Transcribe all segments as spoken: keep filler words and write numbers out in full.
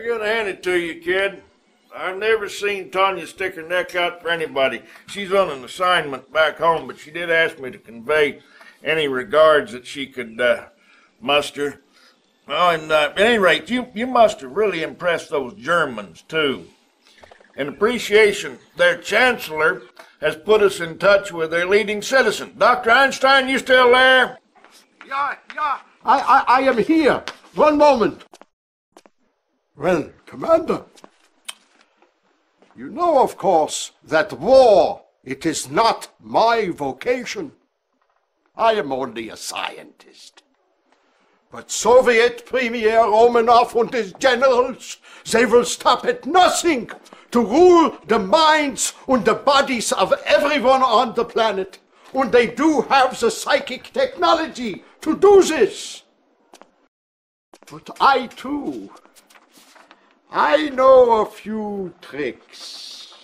I gotta hand it to you, kid. I've never seen Tanya stick her neck out for anybody. She's on an assignment back home, but she did ask me to convey any regards that she could uh, muster. Well, and, uh, at any rate, you, you must have really impressed those Germans, too. In appreciation, their chancellor has put us in touch with their leading citizen. Doctor Einstein, you still there? Yeah, yeah. I, I, I am here. One moment. Well, Commander, you know, of course, that war, it is not my vocation. I am only a scientist. But Soviet Premier Romanov and his generals, they will stop at nothing to rule the minds and the bodies of everyone on the planet. And they do have the psychic technology to do this. But I too, I know a few tricks.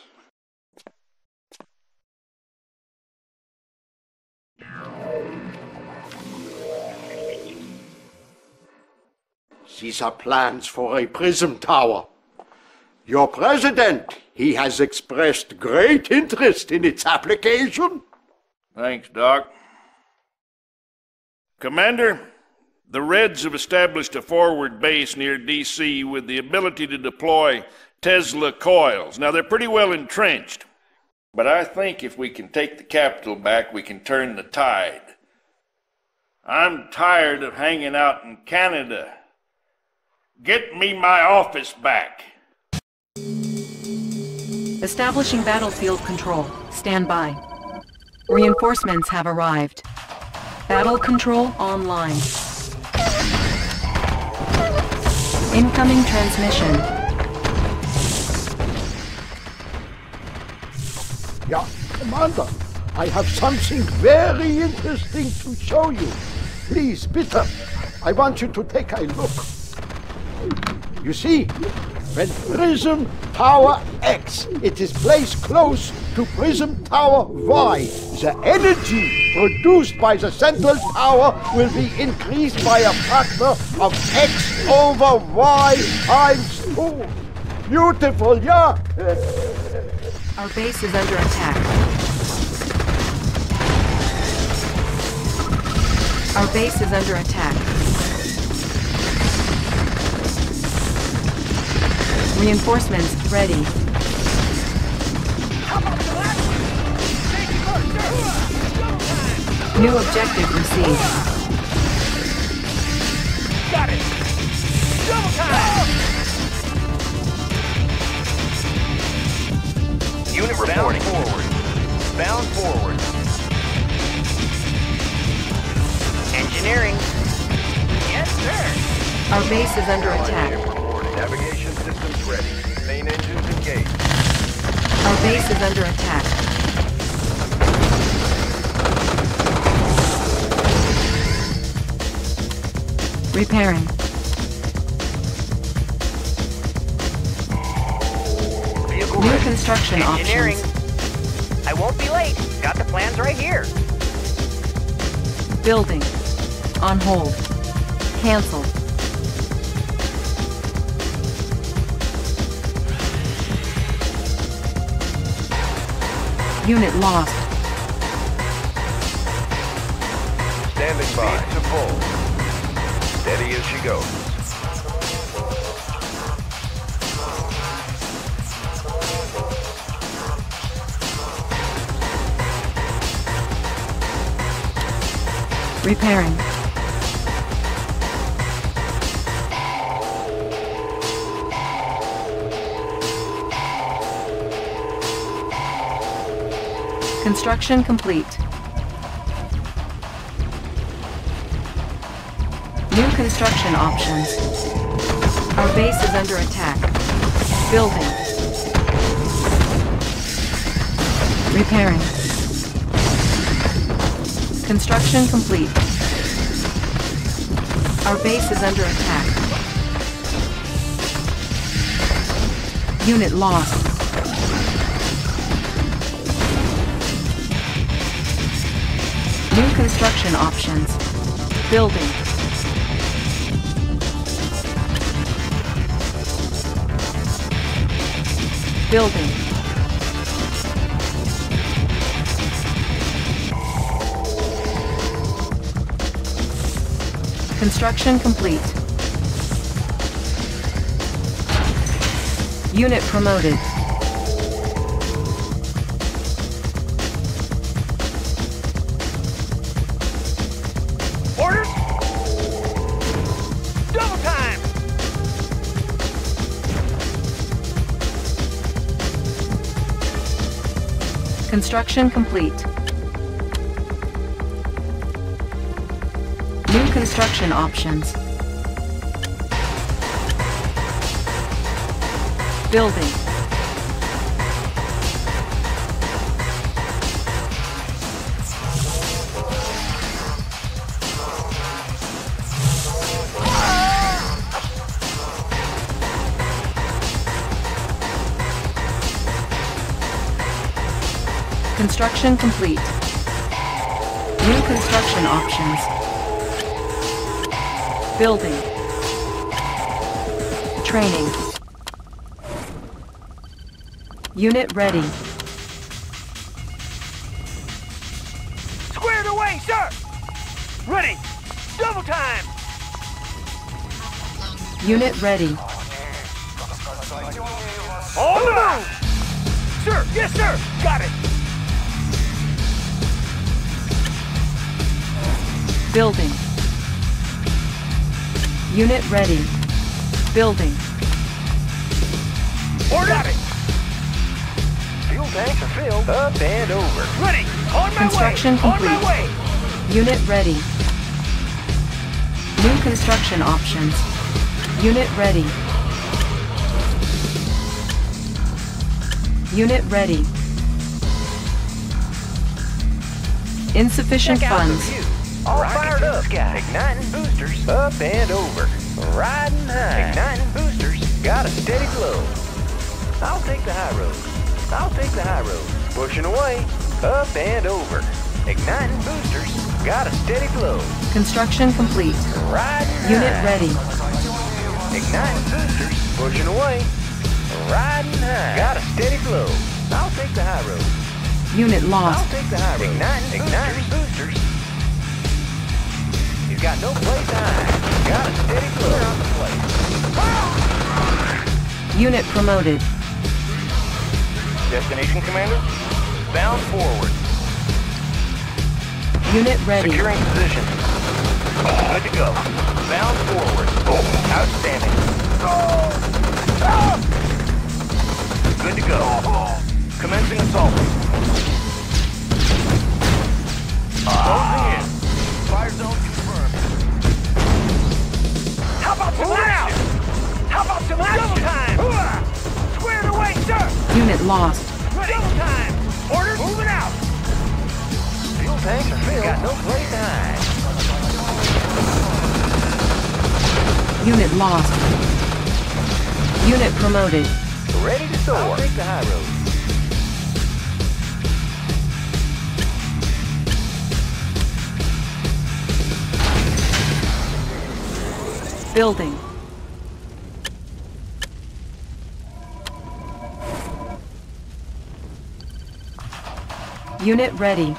These are plans for a prism tower. Your president, he has expressed great interest in its application. Thanks, Doc. Commander, the Reds have established a forward base near D C with the ability to deploy Tesla coils. Now, they're pretty well entrenched, but I think if we can take the capital back, we can turn the tide. I'm tired of hanging out in Canada. Get me my office back. Establishing battlefield control. Stand by. Reinforcements have arrived. Battle control online. Incoming transmission. Yeah, Commander, I have something very interesting to show you. Please, bitte, I want you to take a look. You see, when Prism Tower X, it is placed close to Prism Tower Y, the energy produced by the central tower will be increased by a factor of X over Y times two. Beautiful, yeah? Our base is under attack. Our base is under attack. Reinforcements ready. New objective received. Got it. Double time. Unit reporting. Bound forward. Bound forward. Engineering. Yes, sir. Our base is under attack. Navigation systems ready. Main engines engaged. Our base is under attack. Repairing. Vehicle New ready. Construction Engineering. Options. I won't be late. Got the plans right here. Building. On hold. Cancelled. Unit lost. Standing by. Speed to full. Steady as she goes. Repairing. Construction complete. New construction options. Our base is under attack. Building. Repairing. Construction complete. Our base is under attack. Unit lost. New construction options. Building. building. Construction complete. Unit promoted. Orders? Double time! Construction complete. New construction options. Building. Construction complete. New construction options. Building. Training. Unit ready. Squared away, sir! Ready! Double time! Unit ready. All move! Sir! Yes, sir! Got it! Building. Unit ready. Building. Order it. Fuel tanks are filled. Up and over. Ready. On my way. Construction complete. On my way. Unit ready. New construction options. Unit ready. Unit ready. Insufficient funds. All fired up. Igniting boosters. Up and over. Riding high. Igniting boosters. Got a steady glow. I'll take the high road. I'll take the high road. Pushing away. Up and over. Igniting boosters. Got a steady glow. Construction complete. Riding Unit high. Ready. Igniting boosters. Pushing away. Riding high. Got a steady glow. I'll take the high road. Unit lost. I'll take the high road. Igniting, Igniting boosters. boosters. Got no place to hide. Got a steady clear on the plate. Ah! Unit promoted. Destination, Commander. Bound forward. Unit ready. Securing position. Good to go. Bound forward. Oh, outstanding. Oh! Ah! Good to go. Oh. Commencing assault. Ah. Closing in. Fire zone. How about some loud? How about some double time? Hooah. Squared away, sir! Unit lost. Ready. Double time! Orders? Moving out! Fuel tanks are filled. Got no place to hide. Unit lost. Unit promoted. Ready to soar. I'll take the high road. Building. Unit ready.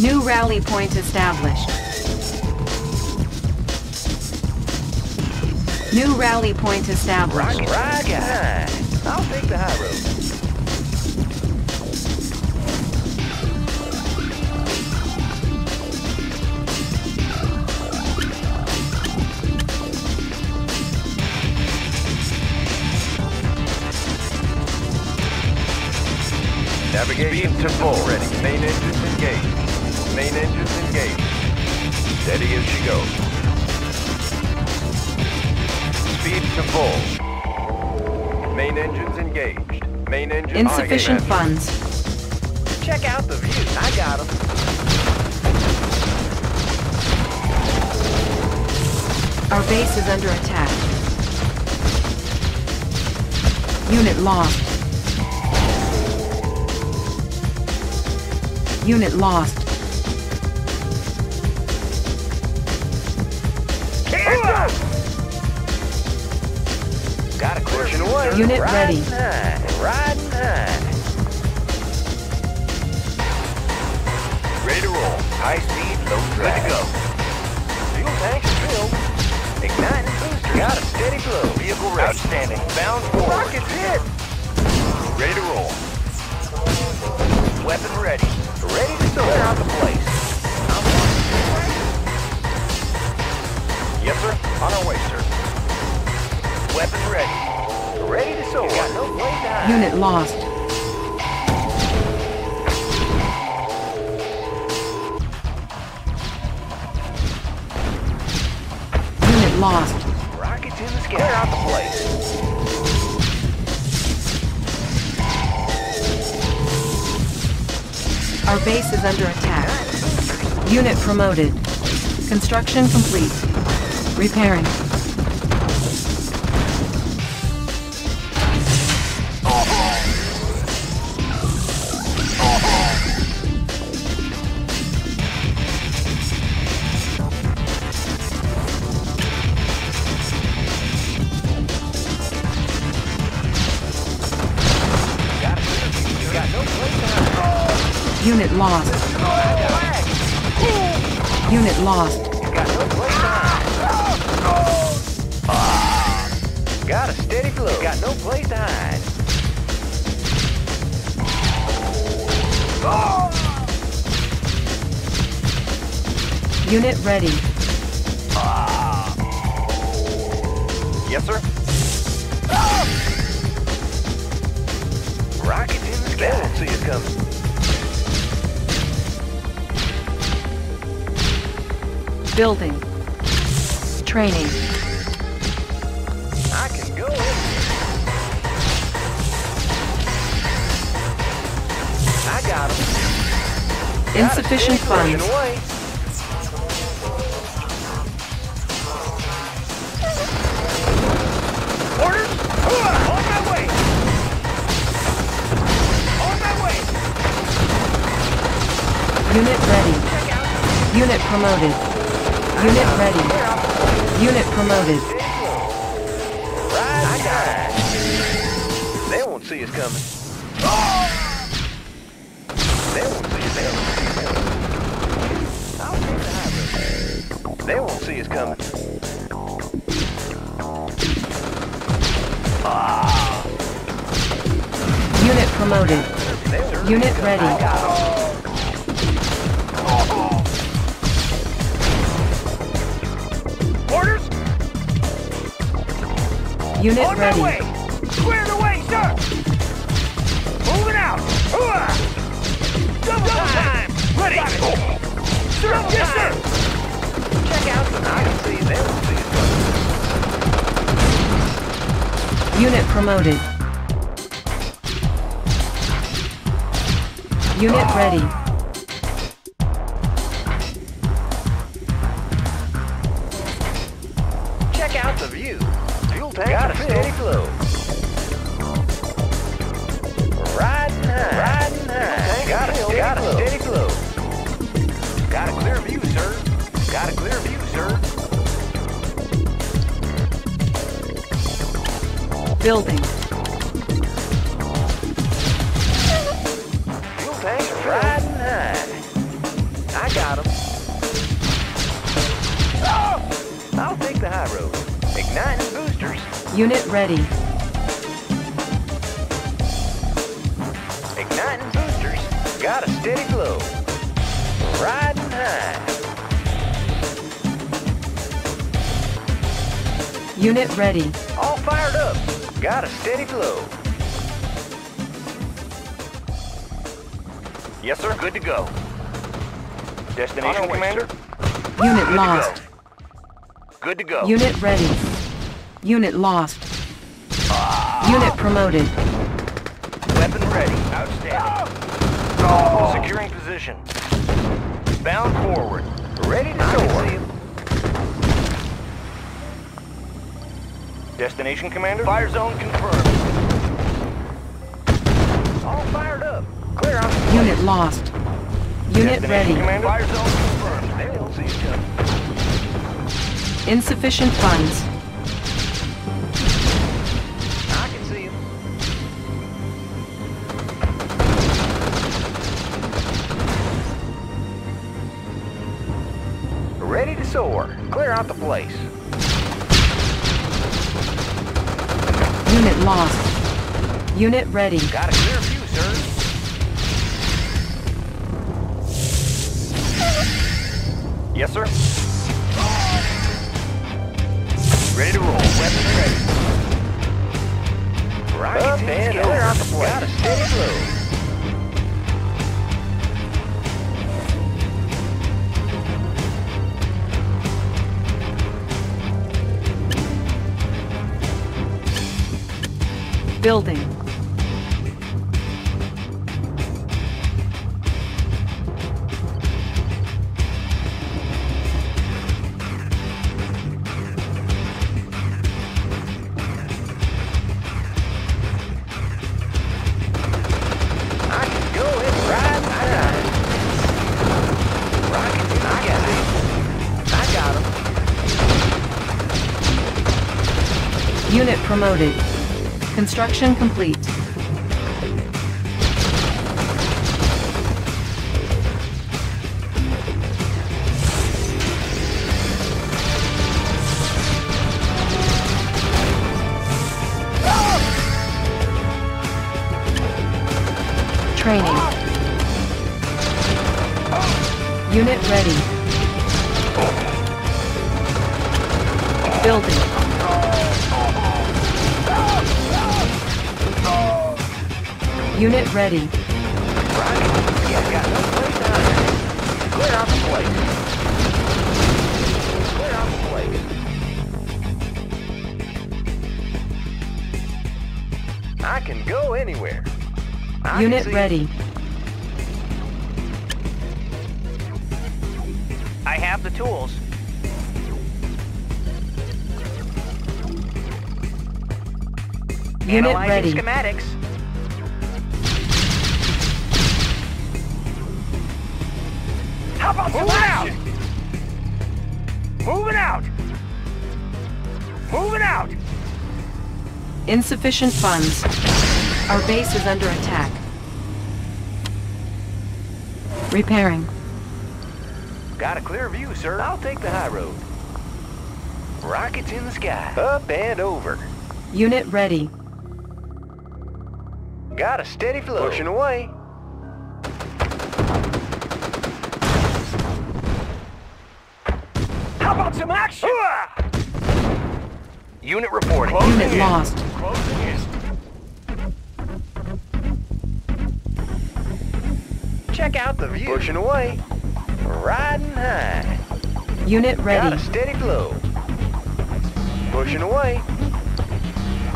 New rally point established. New rally point established. Rocket, rocket. I'll take the high road. Navigation to full. Ready. Main engines engaged. Main engines engaged. Steady as she goes. Speed to full. Main engines engaged. Main engines insufficient funds. Check out the view. I got them. Our base is under attack. Unit lost. Unit lost. Sir. Unit right ready. Nine. Right nine. Ready to roll. High speed, low drag. Good to go. Fuel tanks filled. Igniting booster. Got a steady glow. Vehicle ready. Outstanding. Bound forward. Rocket's hit. Ready to roll. Weapon ready. Ready to clear out the place. I'm on. Yes, sir. On our way, sir. Weapon ready. Ready to soar. Got no way down. Unit lost. Unit lost. Rockets in the sky. Clear out the place. Our base is under attack. Unit promoted. Construction complete. Repairing. Unit lost. Unit lost. Got a steady glow. Got no place to hide. Oh. Unit ready. Ah. Yes, sir. Oh. Rockets in the sky. Don't see it coming. Building. Training. I can go. I got him. Insufficient funds. Orders? On my way. On my way. Unit ready. Unit promoted. Unit ready. Unit promoted. I got it. They won't see us coming. They won't see us coming. They won't see us coming. Unit promoted. Unit ready. Unit on ready. My way! Squared away, sir! Moving out! Double time! time. Ready! Oh. Sir, Double yes, time. sir! Check out the I C. They will see it. Unit promoted. Unit oh. ready. Check out the view. Got a steady flow. Riding high. Riding high. Got a steady flow. Got a clear view, sir. Got a clear view, sir. Building. Fuel tanks riding high. I got him. Oh! I'll take the high road. Igniting boosters. Unit ready. Igniting boosters. Got a steady glow. Riding high. Unit ready. All fired up. Got a steady glow. Yes, sir. Good to go. Destination, Commander. Unit lost. Good to go. Unit ready. Unit lost. Ah. Unit promoted. Weapon ready. Outstanding. Oh. Oh. Securing position. Bound forward. Ready to soar. Destination, Commander. Fire zone confirmed. All fired up. Clear out. Unit lost. Unit ready. Commander. Fire zone confirmed. They don't see each other. Insufficient funds. I can see him. out the place. Unit lost. Unit ready. Got a clear view, sir. Yes, sir. Ready to roll. Weapons ready. Right, up and over. Out the place. Got a steady load. Building. I can go and ride. I got it. I got him. Unit promoted. Construction complete. Ah! Training. Ah! Unit ready. Ah! Building. Unit ready. Right. Yeah, got no place out here. Clear out the place. Clear out the place. I can go anywhere. I Unit ready. I have the tools. Unit ready. Analyzing schematics. Moving out! Moving out! Moving out! Insufficient funds. Our base is under attack. Repairing. Got a clear view, sir. I'll take the high road. Rockets in the sky. Up and over. Unit ready. Got a steady flow. Pushing away. Some action! Hooah! Unit reporting. Closing Unit in. Lost. Closing in. Check out the view. Pushing away. Riding high. Unit ready. Got a steady flow. Pushing away.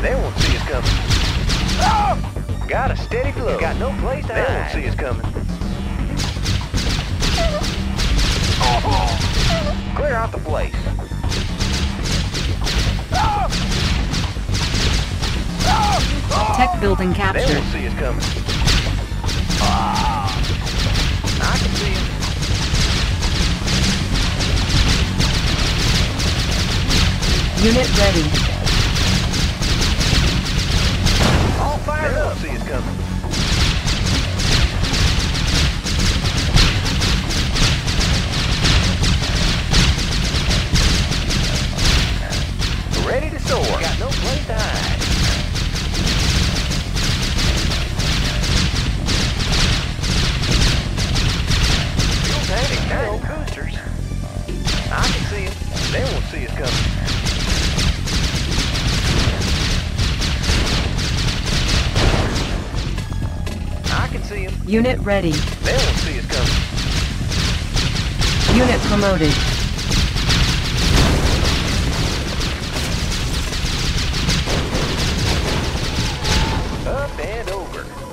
They won't see us coming. Oh! Got a steady flow. You got no place to hide. They won't see us coming. Oh. Clear out the place. Tech building captured. They won't see us coming. I can see it. Unit ready. All fired up. They won't see us coming. Ready to soar. Got no place to hide. Fuel tank, coasters. I can see it. They won't see us coming. I can see them. Unit ready. They won't see us coming. Unit promoted.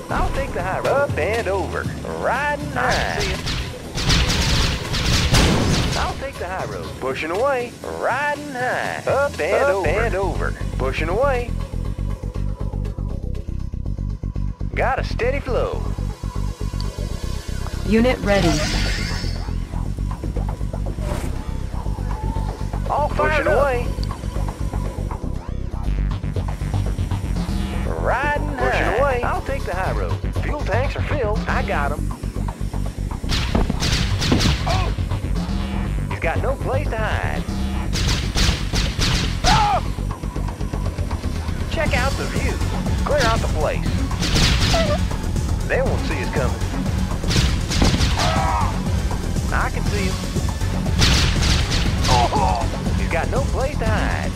I'll take the high road. Up and over. Riding high. I can see it. I'll take the high road. Pushing away. Riding high. Up and Up over. and over. Pushing away. Got a steady flow. Unit ready. All fired up. Away. Riding high. Pushing away. I'll take the high road. Fuel tanks are filled. I got them. Oh! He's got no place to hide. Check out the view. Clear out the place. They won't see us coming. I can see him. Oh, he's got no place to hide.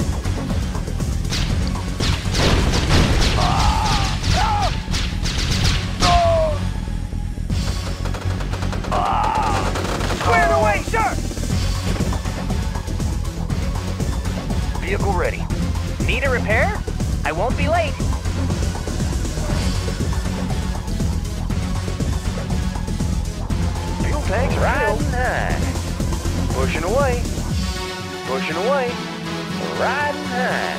Clear the way, sir! Vehicle ready. Need a repair? I won't be late. Fuel tank's riding high. Pushing away. Pushing away. Riding high.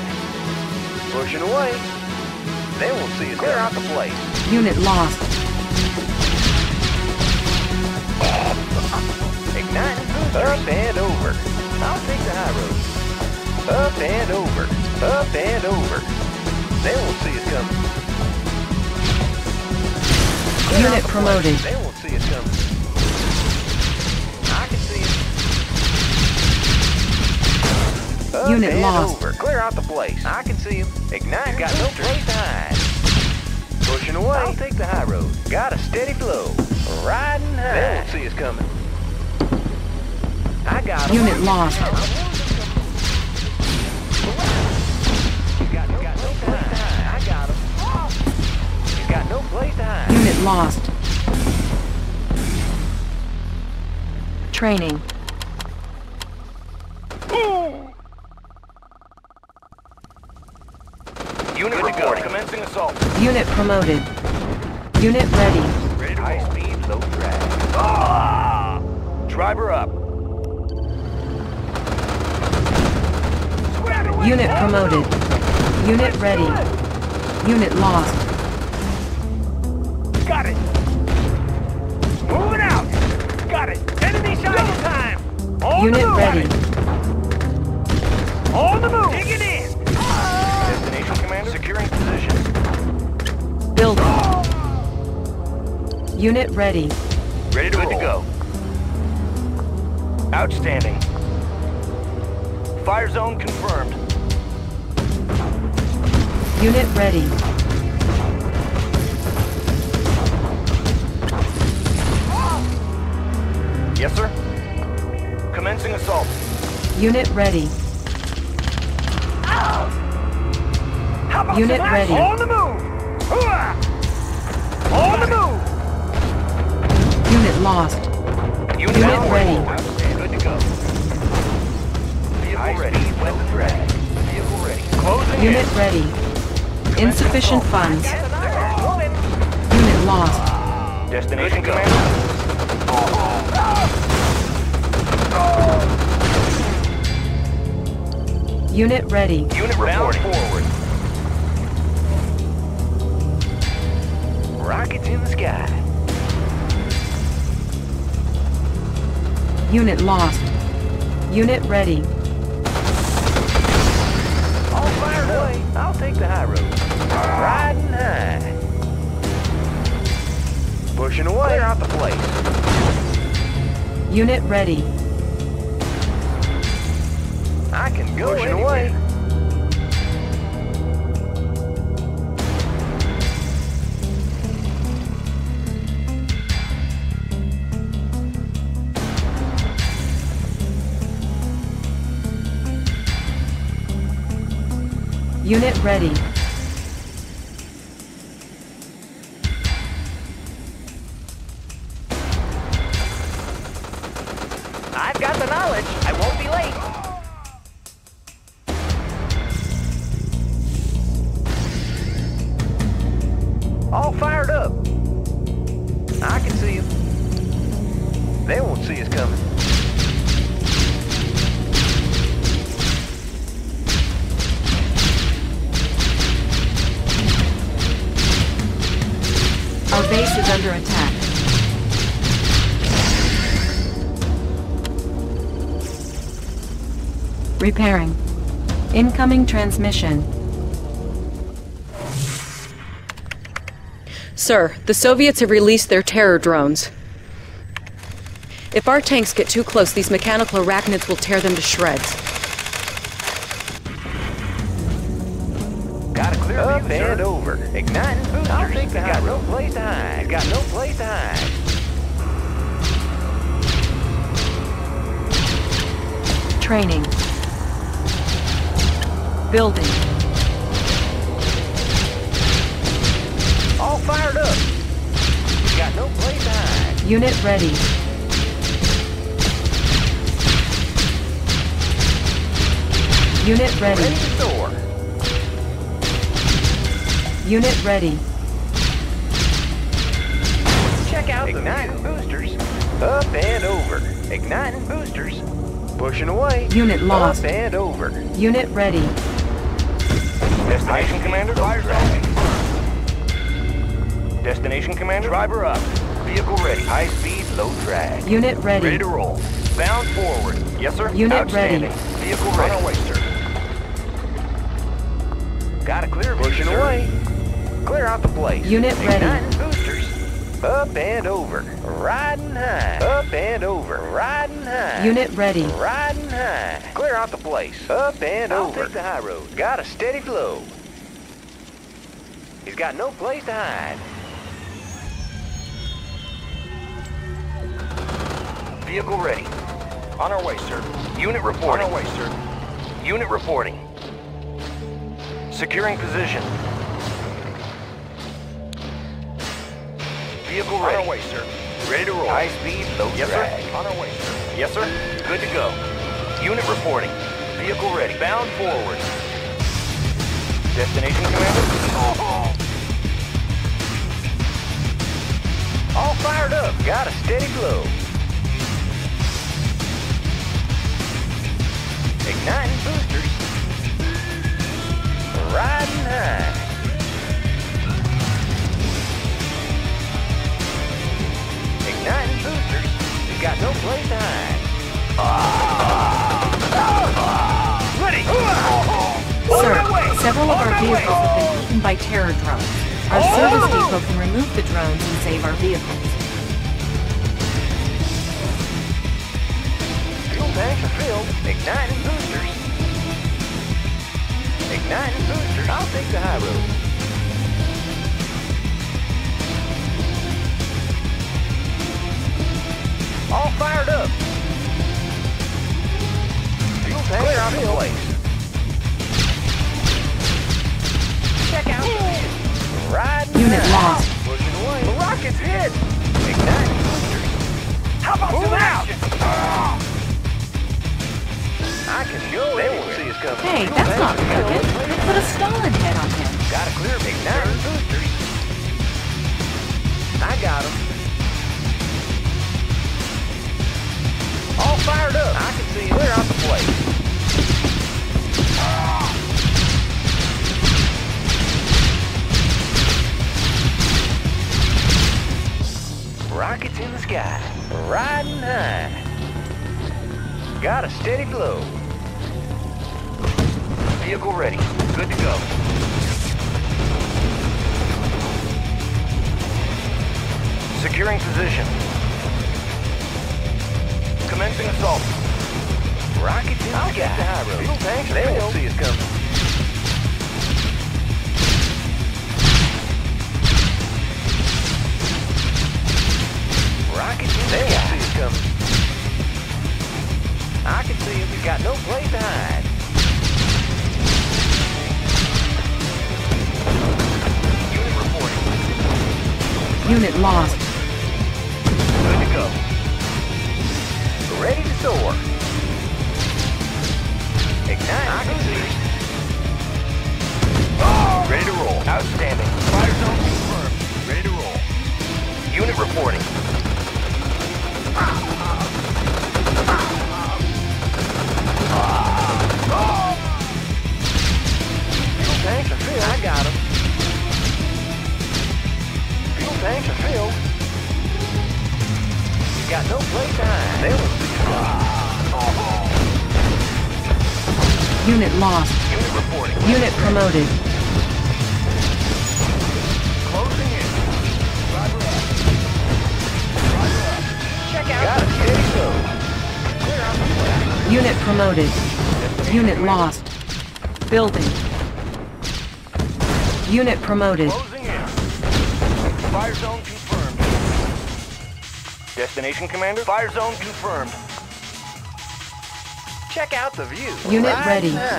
Pushing away. They won't see us. Clear out the place. Unit lost. Igniting. Up and over. I'll take the high road. Up and over. Up and over. They won't see us coming. Unit promoted. They won't see us coming. I can see him. Up Unit and lost. Over. Clear out the place. I can see him. Igniting. Got no place to hide. Pushing away. I'll take the high road. Got a steady flow. Riding high. They won't see us coming. I got him. Unit lost. He's got, got no place to hide. I got him. He's got no place to hide. Unit lost. Training. Unit reporting. Commencing assault. Unit promoted. Unit ready. Ready to high speed, low drag. Ah! Driver up. Unit promoted. Unit ready. Unit lost. Got it. Moving out. Got it. Enemy shot time. On Unit the move. Ready. On the move. Dig it in. Destination commander securing position. Building. Oh. Unit ready. Ready to, Good to go. Outstanding. Fire zone confirmed. Unit ready. Yes, sir. Commencing assault. Unit ready. Ow! How about Unit that? Ready. On the move! On the move! Unit lost. Unit, Unit ready. Good to go. Vehicle ready. Weapons ready. Vehicle ready. Closing Unit in. Ready. Insufficient funds. Unit lost. Destination commander. Oh. Unit ready. Unit reporting. Forward. Rockets in the sky. Unit lost. Unit ready. All fired away. I'll take the high road. Riding high. Pushing away. Clear out the place. Unit ready. I can go Pushing anywhere. Away. Unit ready. Repairing. Incoming transmission. Sir, the Soviets have released their terror drones. If our tanks get too close, these mechanical arachnids will tear them to shreds. Gotta clear up. Get bent over. Igniting boosters. I'll take the high road. Got no place to hide. Got no place to hide. Training. Building. All fired up. Got no place to hide. Unit ready. Unit ready. Ready to soar. Unit ready. Check out igniting boosters. Up and over. Igniting boosters. Pushing away. Unit lost. Up and over. Unit ready. Destination commander, fires out. Destination commander, driver up. Vehicle ready. High speed, low drag. Unit ready. Ready to roll. Bound forward. Yes, sir. Unit ready. Vehicle ready. On our way, sir. Got a clear. Pushing away. Clear out the place. Unit ready. Igniting boosters. Up and over. Riding high. Up and over. Riding. High. Unit ready. Riding high. Clear out the place. Up and I'll over. Take the high road. Got a steady flow. He's got no place to hide. Vehicle ready. On our way, sir. Unit reporting. On our way, sir. Unit reporting. Securing position. Vehicle ready. On our way, sir. Ready to roll. High speed, low yes, drag. Sir. On our way, sir. Yes, sir. Good to go. Unit reporting. Vehicle ready. Bound forward. Destination, commander. Oh. All fired up. Got a steady glow. Igniting boosters. Riding high. Igniting boosters. You've got no place to hide. Ready! Sir, several of our vehicles have been eaten by terror drones. Our service depot can remove the drones and save our vehicles. Fuel tanks are filled. Igniting boosters. Igniting boosters. I'll take the high road. All fired up. Fuel tank clear out the place. Check out the mission. Riding unit lost. Pushing away. The rocket's hit. Igniting boosters. How about move out? I can go. They won't see us coming. Hey, fuel that's not cooking. They put a Stalin head on him. Got a clear igniting boosters. I got him. All fired up. I can see it. Clear out the place. Ah. Rockets in the sky. Riding high. Got a steady glow. Vehicle ready. Good to go. Securing position. Commencing assault. Rockets in the sky. Fuel tanks are filled. They won't see us coming. Rockets in the sky. They won't see us coming. I can see it. We've got no place to hide. Unit reporting. Unit lost. Good to go. Ready to soar. Ignite. Oh, ready to roll. Outstanding. Fire zone confirmed. Ready to roll. Unit reporting. Fuel tanks are filled. I got him. Fuel tanks are filled. You got no place to hide. They were unit lost. Unit reporting. Unit promoted. Closing in. Driver up. Driver up. Check out the steady flow. Clear out the flag. Unit promoted. Unit lost. Building. Unit promoted. Closing in. Fire zone confirmed. Destination, Commander? Fire zone confirmed. Check out the view. Unit right ready. Now.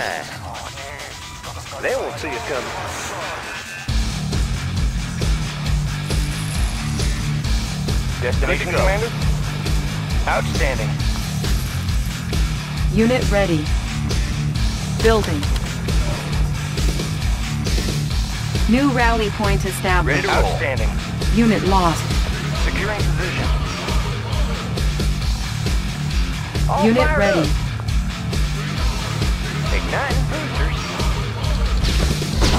They won't see us coming. Destination, Commander? Outstanding. Unit ready. Building. New rally point established. Outstanding. Unit lost. Securing position. All unit ready. Up. Igniting boosters.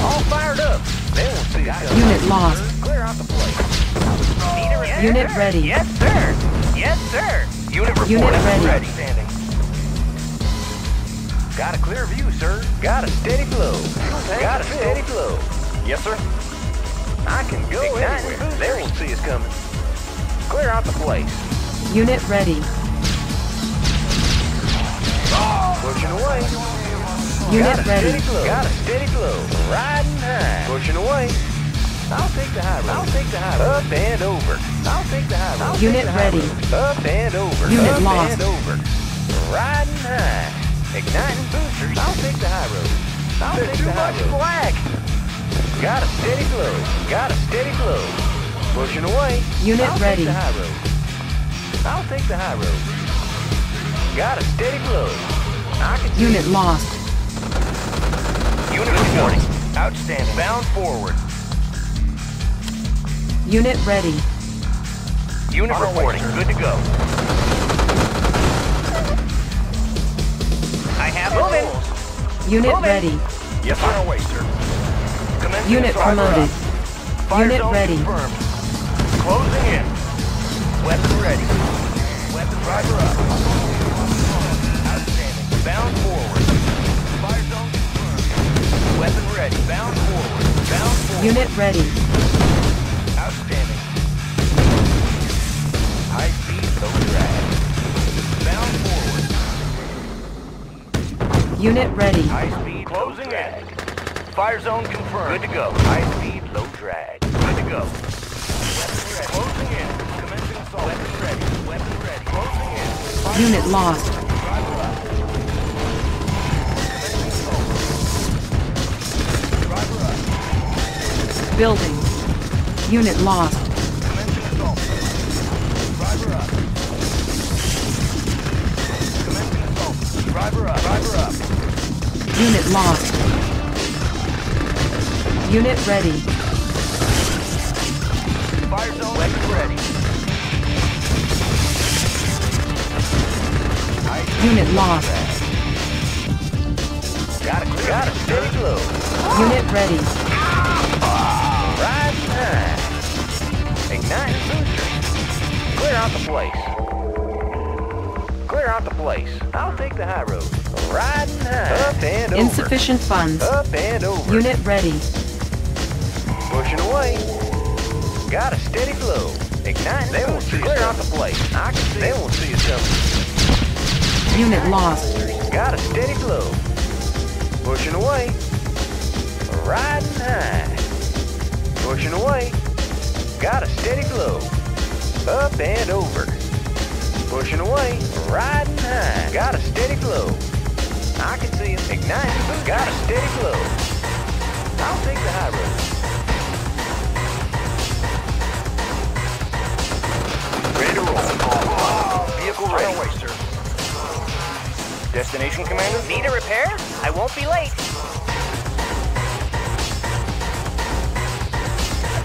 All fired up. They won't see us. Unit lost. Clear out the place. Yes, unit sir. Ready. Yes, sir. Yes, sir. Unit reporting. Unit ready. ready. Standing. Got a clear view, sir. Got a steady flow. Got a steady flow. Yes, sir. I can go anywhere. They won't see us coming. Clear out the place. Unit ready. Pushing away. Unit ready. Got a steady flow. Riding high. Pushing away. I'll take the high road. I'll take the high road. Up and over. I'll take the high road. Unit ready. Up and over. Unit lost. Up and over. Riding high. Igniting boosters. I'll take the high road. I'll There's take too the high much road. Black. Got a steady glow. Got a steady glow. Pushing away. Unit I'll ready. Take the high road. I'll take the high road. Got a steady glow. I can Unit see. Lost. Unit reporting. Outstanding. Bound forward. Unit ready. Unit Our reporting. Way, good to go. Moving. Unit Moving. Ready. Yes, sir. Away, sir. Unit promoted. Unit ready. Confirmed. Closing in. Weapon ready. Weapon driver up. Outstanding. Bound forward. Fire zone confirmed. Weapon ready. Bound forward. Bound forward. Unit ready. Outstanding. High speed overdrive. Bound forward. Unit ready. High speed, closing in. Fire zone confirmed. Good to go. High speed, low drag. Good to go. Weapon ready. Closing in. Commencing assault. Weapon ready. Weapon ready. Closing in. Fire unit lost. Driver up. Commencing assault. Driver up. Building. Unit lost. Commencing assault. Driver up. Commencing assault. Driver up. Driver up. Unit lost. Unit ready. Fire zone weapon ready. Unit lost. Got a clear. Got a steady glow. Unit ready. Rise high. Ignite booster. Clear out the place. Clear out the place. I'll take the high road. Riding high. Up and insufficient over. Funds. Up and over. Unit ready. Pushing away. Got a steady flow. Igniting. They won't see clear out the place. I can see. They won't see us coming. Unit lost. Got a steady flow. Pushing away. Riding high. Pushing away. Got a steady flow. Up and over. Pushing away. Riding high. Got a steady flow. I can see it. Igniting. Got a steady flow. I'll take the high road. Ready to roll. Oh, vehicle ready. Away, sir. Destination, Commander? Need a repair? I won't be late.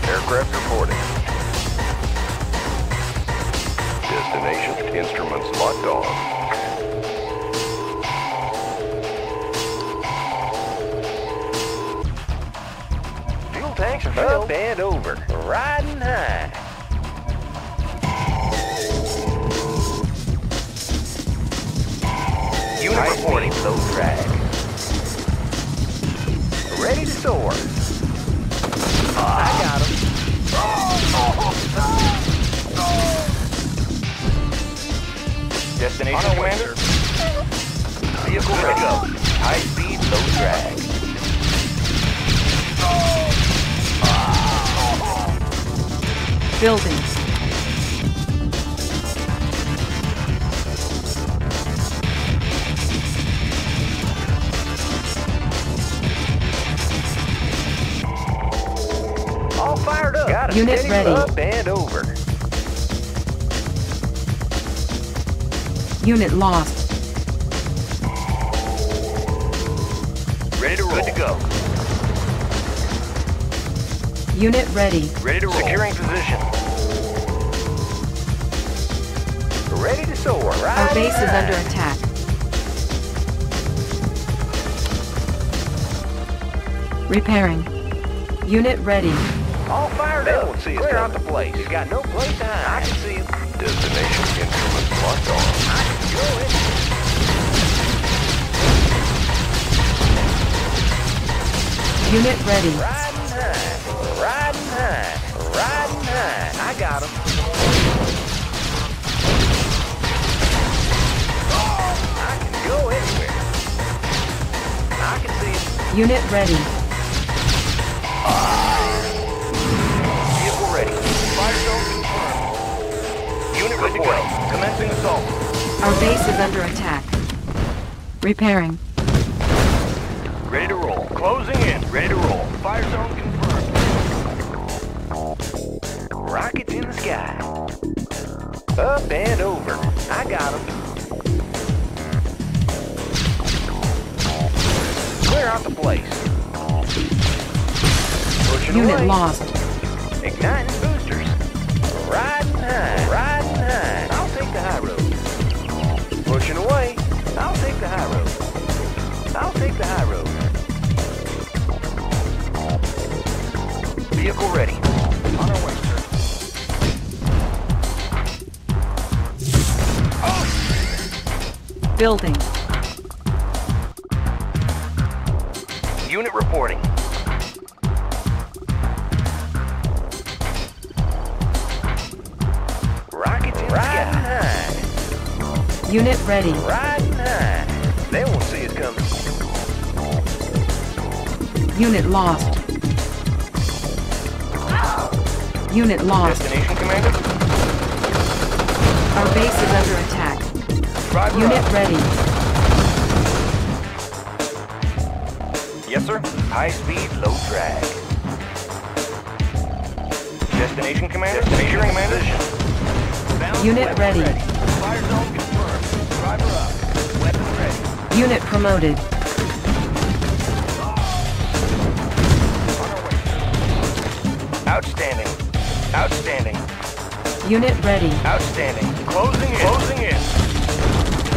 Aircraft reporting. Destination instruments locked on. Up and over. Riding high. Unit high reporting. Low drag. Ready to soar. Uh, I got him. Oh, oh, oh. Destination, Commander. Vehicle ready to go. High speed, low drag. Oh. buildings. All fired up. Got it. Unit ready. Up and over. Unit lost. Ready to roll. Good to go. Unit ready. Ready to roll. Securing position. Ready to soar. Right. Our base is under attack. Repairing. Unit ready. All fired up. They won't see us. Clear out the place. He's got no place to hide. I can see him. Destination instruments locked on. I can go in. Unit ready. Riding high, riding high, riding high. I got him. Oh, I can go anywhere. I can see it. Unit ready. Vehicle ready. Fire zone confirmed. Unit ready to go. Commencing assault. Our base is under attack. Repairing. Ready to roll. Closing in. Ready to roll. Fire zone confirmed. Rockets in the sky. Up and over. I got them. Clear out the place. Pushing Unit away. Lost. Igniting boosters. Riding high. Riding high. I'll take the high road. Pushing away. I'll take the high road. I'll take the high road. Vehicle ready. On our way, sir. Oh. Building. Unit reporting. Rockets in high. Unit ready. Riding high. They won't see us coming. Unit lost. Unit lost. Destination commander. Our base is under attack. Driver Unit up. Ready. Yes, sir. High speed, low drag. Destination commander. Destination commander. Unit ready. ready. Fire zone confirmed. Driver up. Weapon ready. Unit promoted. Outstanding. Outstanding. Unit ready. Outstanding. Closing in. Closing in.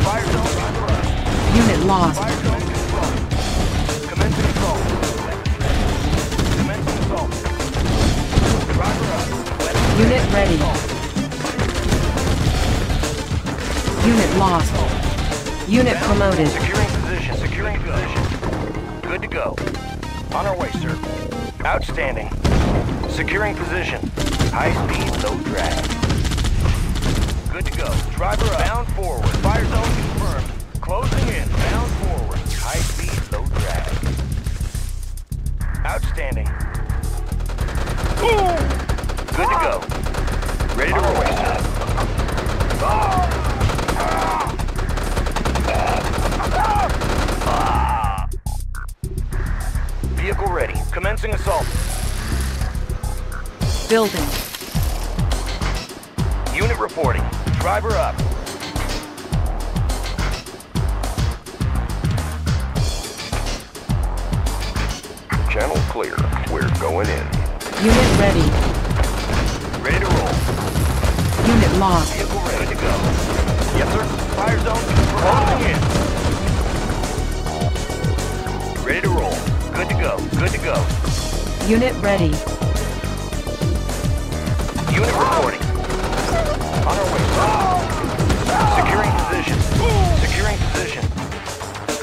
Fire zone on the run. Unit lost. Fire zone control. Commencing assault. Commencing assault. Driver up. Unit ready. Unit lost. Unit promoted. Securing position. Securing position. Good to go. On our way, sir. Outstanding. Securing position. High speed, low drag. Good to go. Driver up. Bound forward. Fire zone confirmed. Closing in. Bound forward. High speed, low drag. Outstanding. Ooh. Good to go. Ready to roll. Ah. Vehicle ready. Commencing assault. Building. Unit reporting. Driver up. Channel clear. We're going in. Unit ready. Ready to roll. Unit lost. Vehicle ready to go. Yes, sir. Fire zone closing in. Ready to roll. Good to go. Good to go. Unit ready. Unit reporting. On our way, sir. Securing position. Securing position.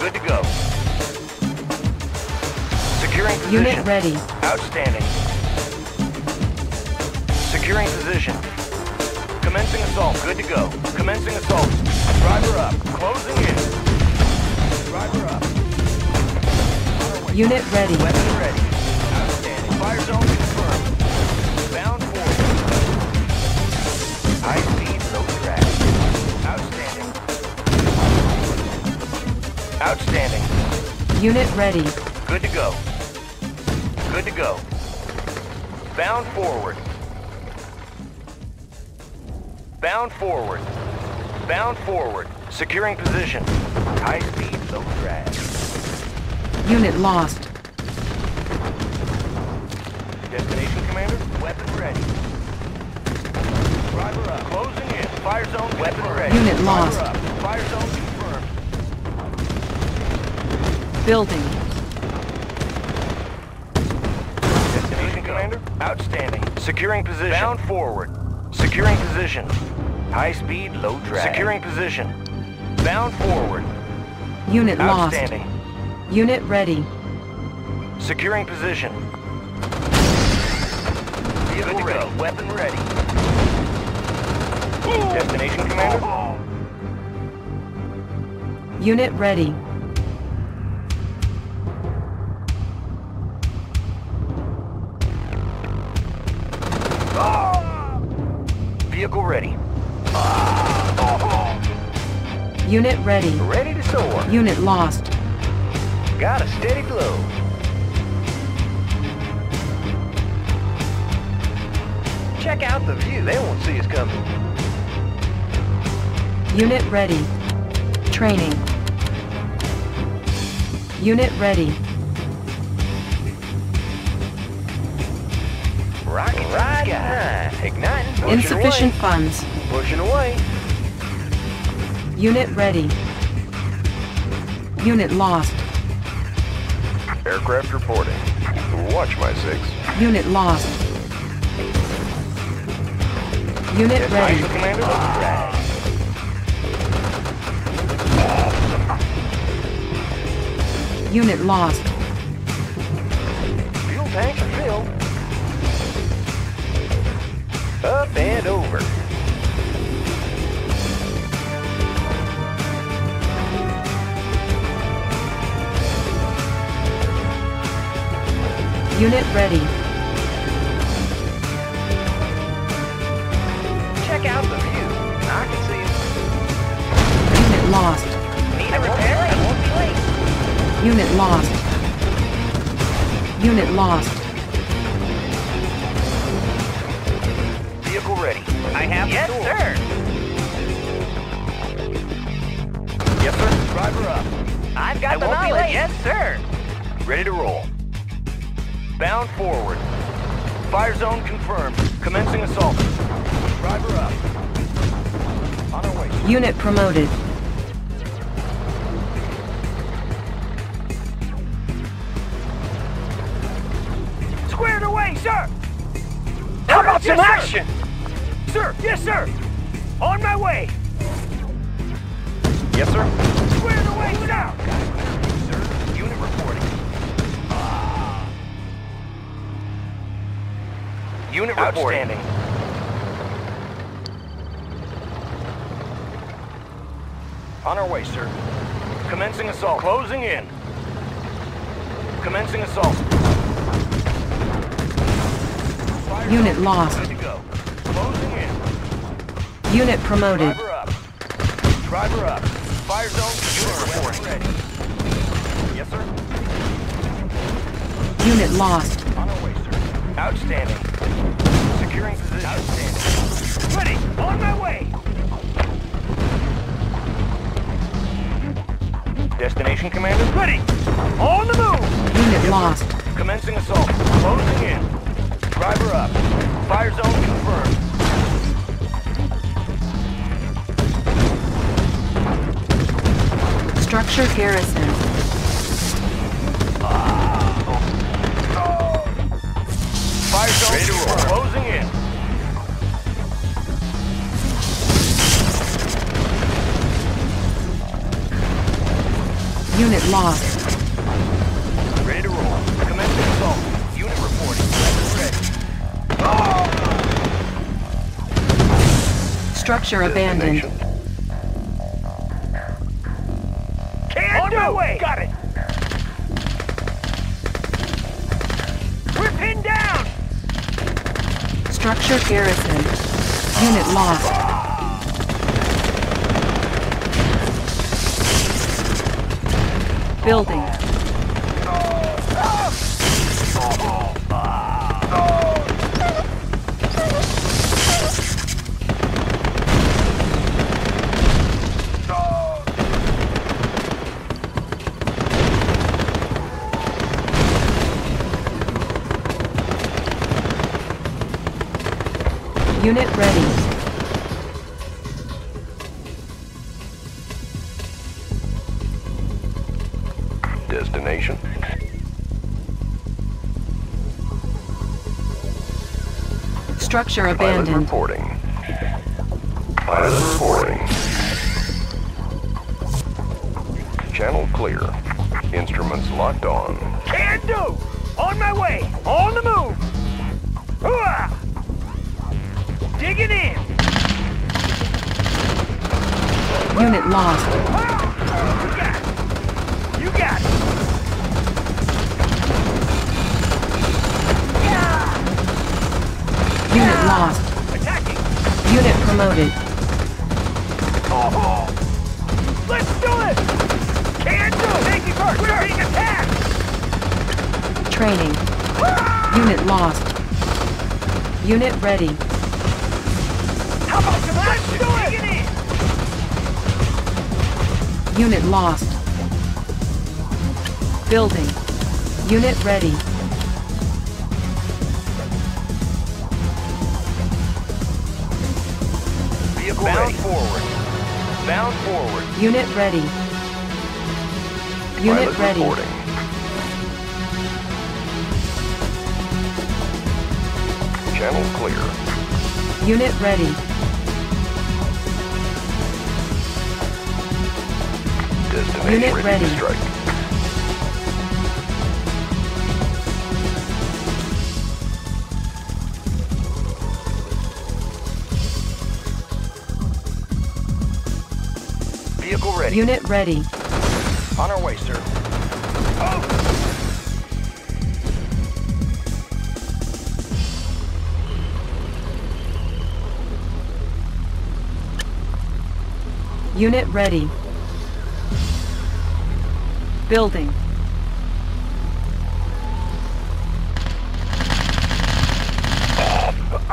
Good to go. Securing position. Unit ready. Outstanding. Securing position. Commencing assault. Good to go. Commencing assault. Driver up. Closing in. Driver up. On our way. Unit ready. Weapon ready. Outstanding. Fire zone confirmed. Bound forward. Outstanding. Unit ready. Good to go. Good to go. Bound forward. Bound forward. Bound forward. Securing position. High speed, low drag. Unit lost. Destination, Commander. Weapon ready. Driver up. Closing in. Fire zone. Weapon ready. Unit lost. Fire, up. Fire zone confirmed. Building. Destination, Commander. Outstanding. Securing position. Bound forward. Securing position. High speed, low drag. Securing position. Bound forward. Unit lost. Outstanding. Unit ready. Securing position. Vehicle Good to ready. Go. Weapon ready. Destination, Commander. Unit ready. Vehicle ready. Unit ready. Ready to soar. Unit lost. Got a steady glow. Check out the view. They won't see us coming. Unit ready. Training. Unit ready. Rocket ride high. Igniting. Pushing Insufficient away. funds. Pushing away. Unit ready. Unit lost. Aircraft reporting. Watch my six. Unit lost. Unit yes, ready. Commander. Ah. Unit lost. Fuel tanks are filled. Up and over. Unit ready. Check out the view. I can see it. Unit lost. Need a repair? I won't be late. Unit lost. Unit lost. Vehicle ready. I have yes, the door. Sir. Yes, sir. Driver up. I've got I the knowledge. Yes, sir. Ready to roll. Bound forward. Fire zone confirmed. Commencing assault. Driver up. On our way. Unit promoted. Squared away, sir! How about some action? Sir, yes, sir! On my way! Yes, sir. Squared away, sir! Sir, unit reporting. Unit reporting. Outstanding. On our way, sir. Commencing assault. Closing in. Commencing assault. Fire Unit up. Lost. Good to go. Closing in. Unit promoted. Driver up. Driver up. Fire zone. Unit reporting. Yes, sir. Unit lost. On our way, sir. Outstanding. Securing position. Outstanding. Ready! On my way! Destination, Commander. Ready! On the move! Unit lost. Commencing assault. Closing in. Driver up. Fire zone confirmed. Structure garrison. Fire zone Ready to roll. Closing in. Unit lost. Ready to roll. Commencing assault. Unit reporting. Ready. Oh! Structure abandoned. Can't On do my way. Got it. We're pinned down. Structure garrison. Unit lost. building. Unit ready. Destination. Structure abandoned. Pilot reporting. Pilot reporting. Channel clear. Instruments locked on. Can do! On my way! On the move! Hooah! Digging in! Unit lost. You got it! You got it! Yeah. Unit lost. Attacking! Unit promoted. Oh. Let's do it! Can't do it! Take me first! We're being attacked! Training. Ah. Unit lost. Unit ready. Let's do it! Unit lost. Building. Unit ready. Vehicle bound forward. Bound forward. Unit ready. Unit Pilot ready. Reporting. Channel clear. Unit ready. Unit ready. ready. To strike. Vehicle ready. Unit ready. On our way, sir. Oh. Unit ready. Building.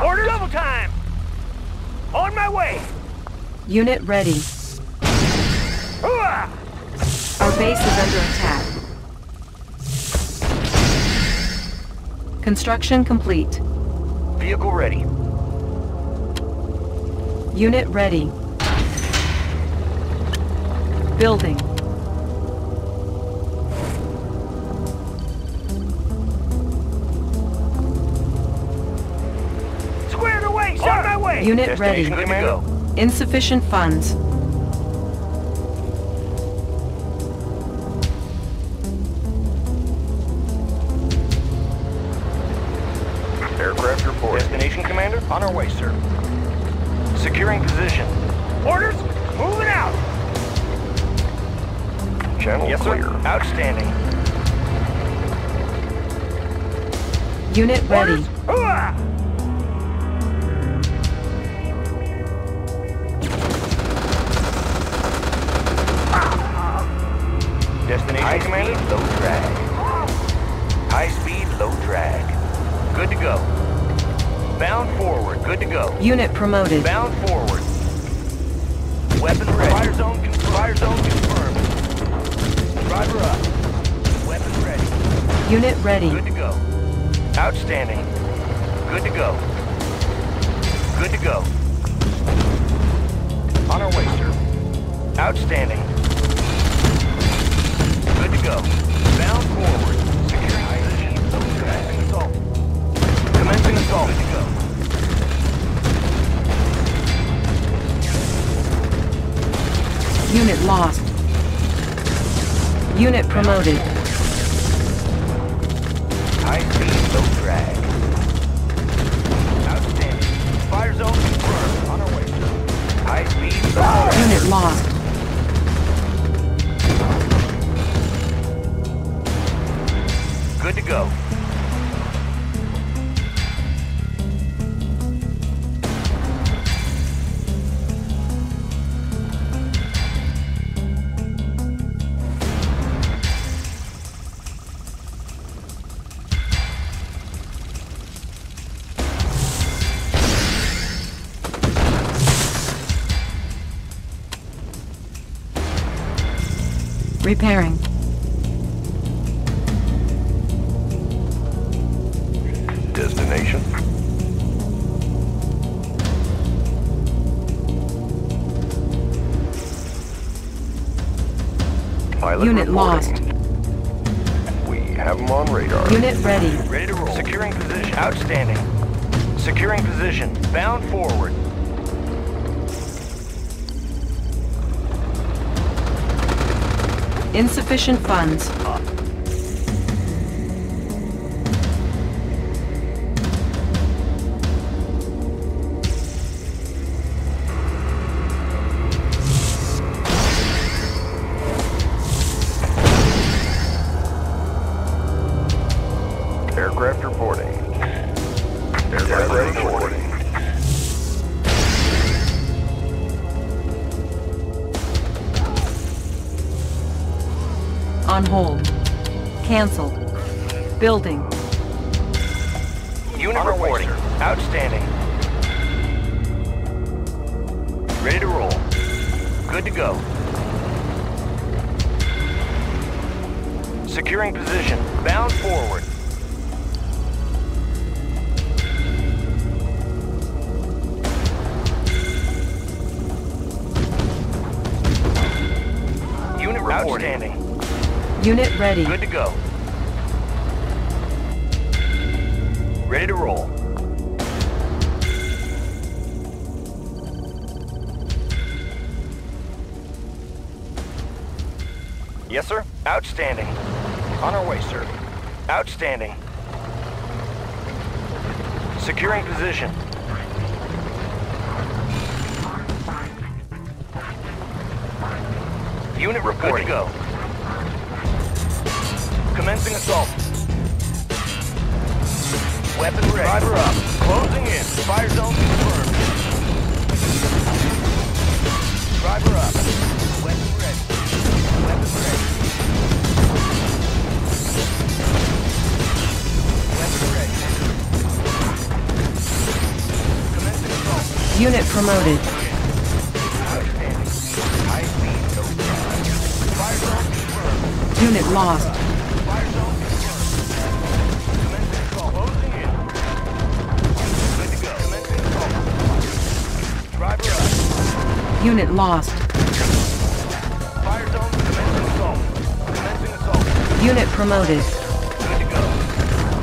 Order double time! On my way! Unit ready. Our base is under attack. Construction complete. Vehicle ready. Unit ready. Building. Unit ready. Insufficient funds. Aircraft report. Destination commander, on our way, sir. Securing position. Orders, moving out. Channel yes, clear. Sir. Outstanding. Unit ready. Orders. High commander, speed, low drag. High speed, low drag. Good to go. Bound forward, good to go. Unit promoted. Bound forward. Weapon ready. Fire zone, fire zone confirmed. Driver up. Weapon ready. Unit ready. Good to go. Outstanding. Good to go. Good to go. On our way, sir. Outstanding. Good to go. Bound forward. Securing position. Commencing assault. Commencing assault. Good to go. Unit lost. Unit promoted. High speed, low drag. Outstanding. Fire zone confirmed. On our way, sir. High speed, low drag. Unit lost. Good to go. Repairing. Destination. Pilot Unit reporting. Lost. We have him on radar. Unit ready. Ready to roll. Securing position. Outstanding. Securing position. Bound forward. Insufficient funds. Uh. Aircraft reporting. Aircraft, Aircraft reporting. reporting. On hold. Cancelled. Building. Unit on reporting. Way, outstanding. Ready to roll. Good to go. Securing position. Bound forward. Unit reporting. Outstanding. Unit ready. Good to go. Ready to roll. Yes, sir. Outstanding. On our way, sir. Outstanding. Securing position. Unit reporting. Good to go. Commencing assault. Weapon ready. Driver up. Closing in. Fire zone confirmed. Driver up. Weapon ready. Weapon ready. Weapon ready. Commencing assault. Unit promoted. Outstanding. High speed, no drive. Fire zone confirmed. Unit lost. Unit lost. Fire zone, commencing assault. Commencing assault. Unit promoted. Good to go.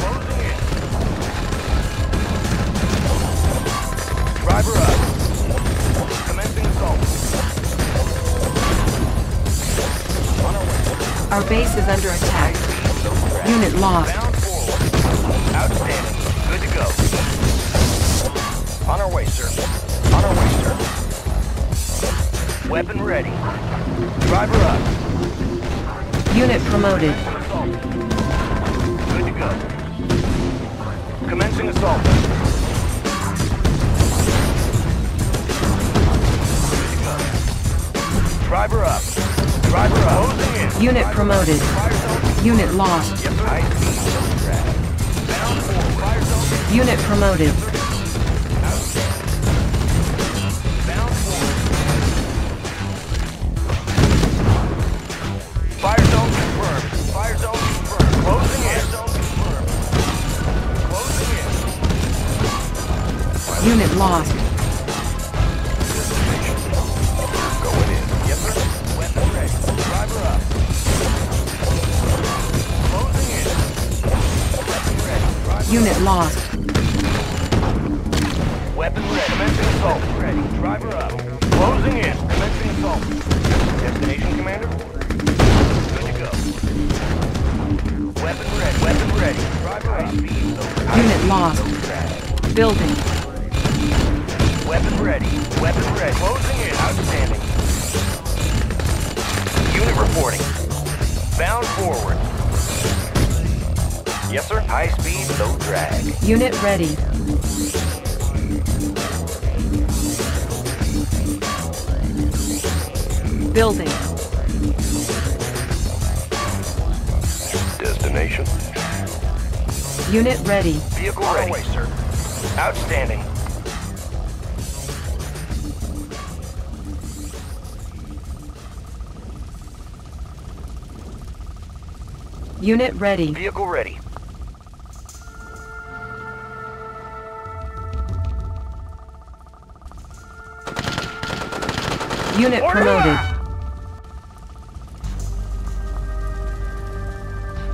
Closing in. Driver up. Commencing assault. On our way. Our base is under attack. Unit lost. Bound forward. Outstanding. Good to go. On our way, sir. On our way, sir. Weapon ready. Driver up. Unit promoted. Good to go. Commencing assault. Good to go. Driver up. Driver up. Closing in. Unit promoted. Unit lost. Unit promoted. Unit lost. Going in. Yes, sir. Weapon ready. Driver up. Closing in. Weapon ready. Driver Unit up. lost. Weapon ready. Commencing assault. Ready. Driver up. Closing in. Commencing assault. Destination commander. Good to go. Weapon ready. Weapon ready. Driver up. Unit lost. Building. Weapon ready. Weapon ready. Closing in. Outstanding. Unit reporting. Bound forward. Yes, sir. High speed, low drag. Unit ready. Building. Destination. Unit ready. Vehicle ready. On the way, sir. Outstanding. Unit ready. Vehicle ready. Unit Order! Promoted.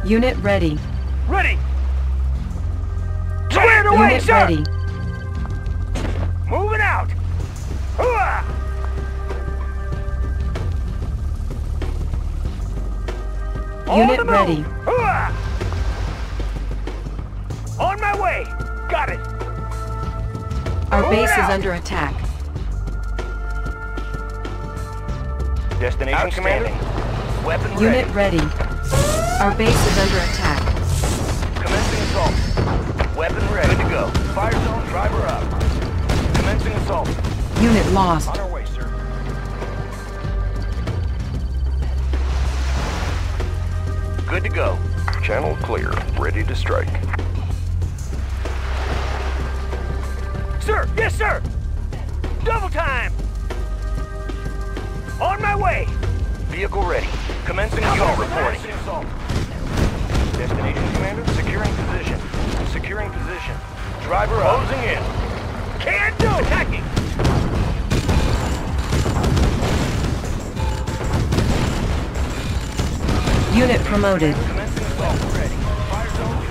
Unit ready. Ready. Clear the way, sir. Ready. Moving out. Unit ready. On my way. Got it. Our Moving base out. Is under attack. Destination commanding. Weapon ready. Unit ready. Our base is under attack. Commencing assault. Weapon ready. Good to go. Fire zone driver up. Commencing assault. Unit lost. On our way, sir. Good to go. Channel clear. Ready to strike. Sir! Yes, sir! Double time! On my way! Vehicle ready. Commencing assault reporting. Destination commander, securing position. Securing position. Driver closing in. Can't do it! Attacking! Unit promoted. Commencing assault ready. Fire zone.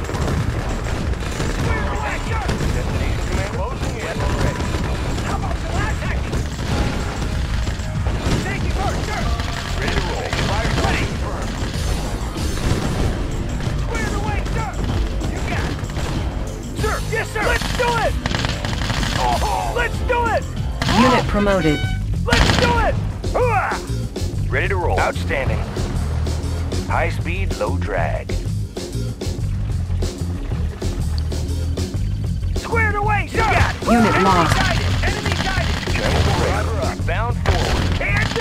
Destination commander, closing in. Ready. How about the last action? Ready to roll. Fire ready. Squared away, sir. You got it. Sir, yes, sir. Let's do it. Oh, let's do it. Unit promoted. Let's do it. Ready to roll. Outstanding. High speed, low drag. Squared away, sir. You got it. Unit lost. Enemy guided. Channel ready. Bound forward. Can't do.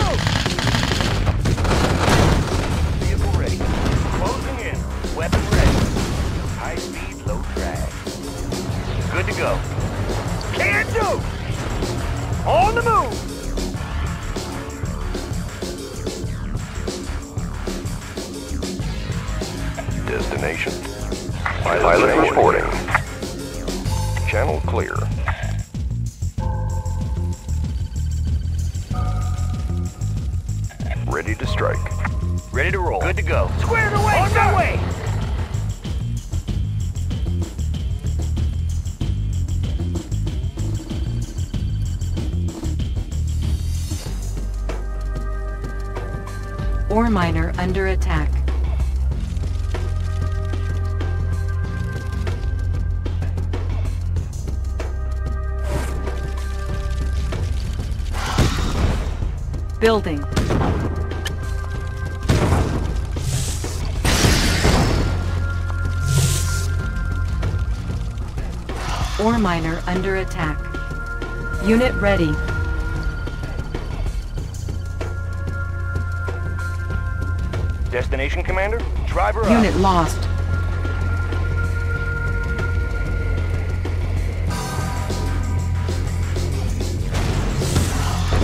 Weapon ready. High speed, low drag. Good to go. Can do! On the move! Destination. Pilot, Pilot reporting. Channel clear. Ready to strike. Ready to roll. Good to go. Squared away! On my way! Ore miner under attack. Building. Ore miner under attack. Unit ready. Destination commander, driver up. Unit lost.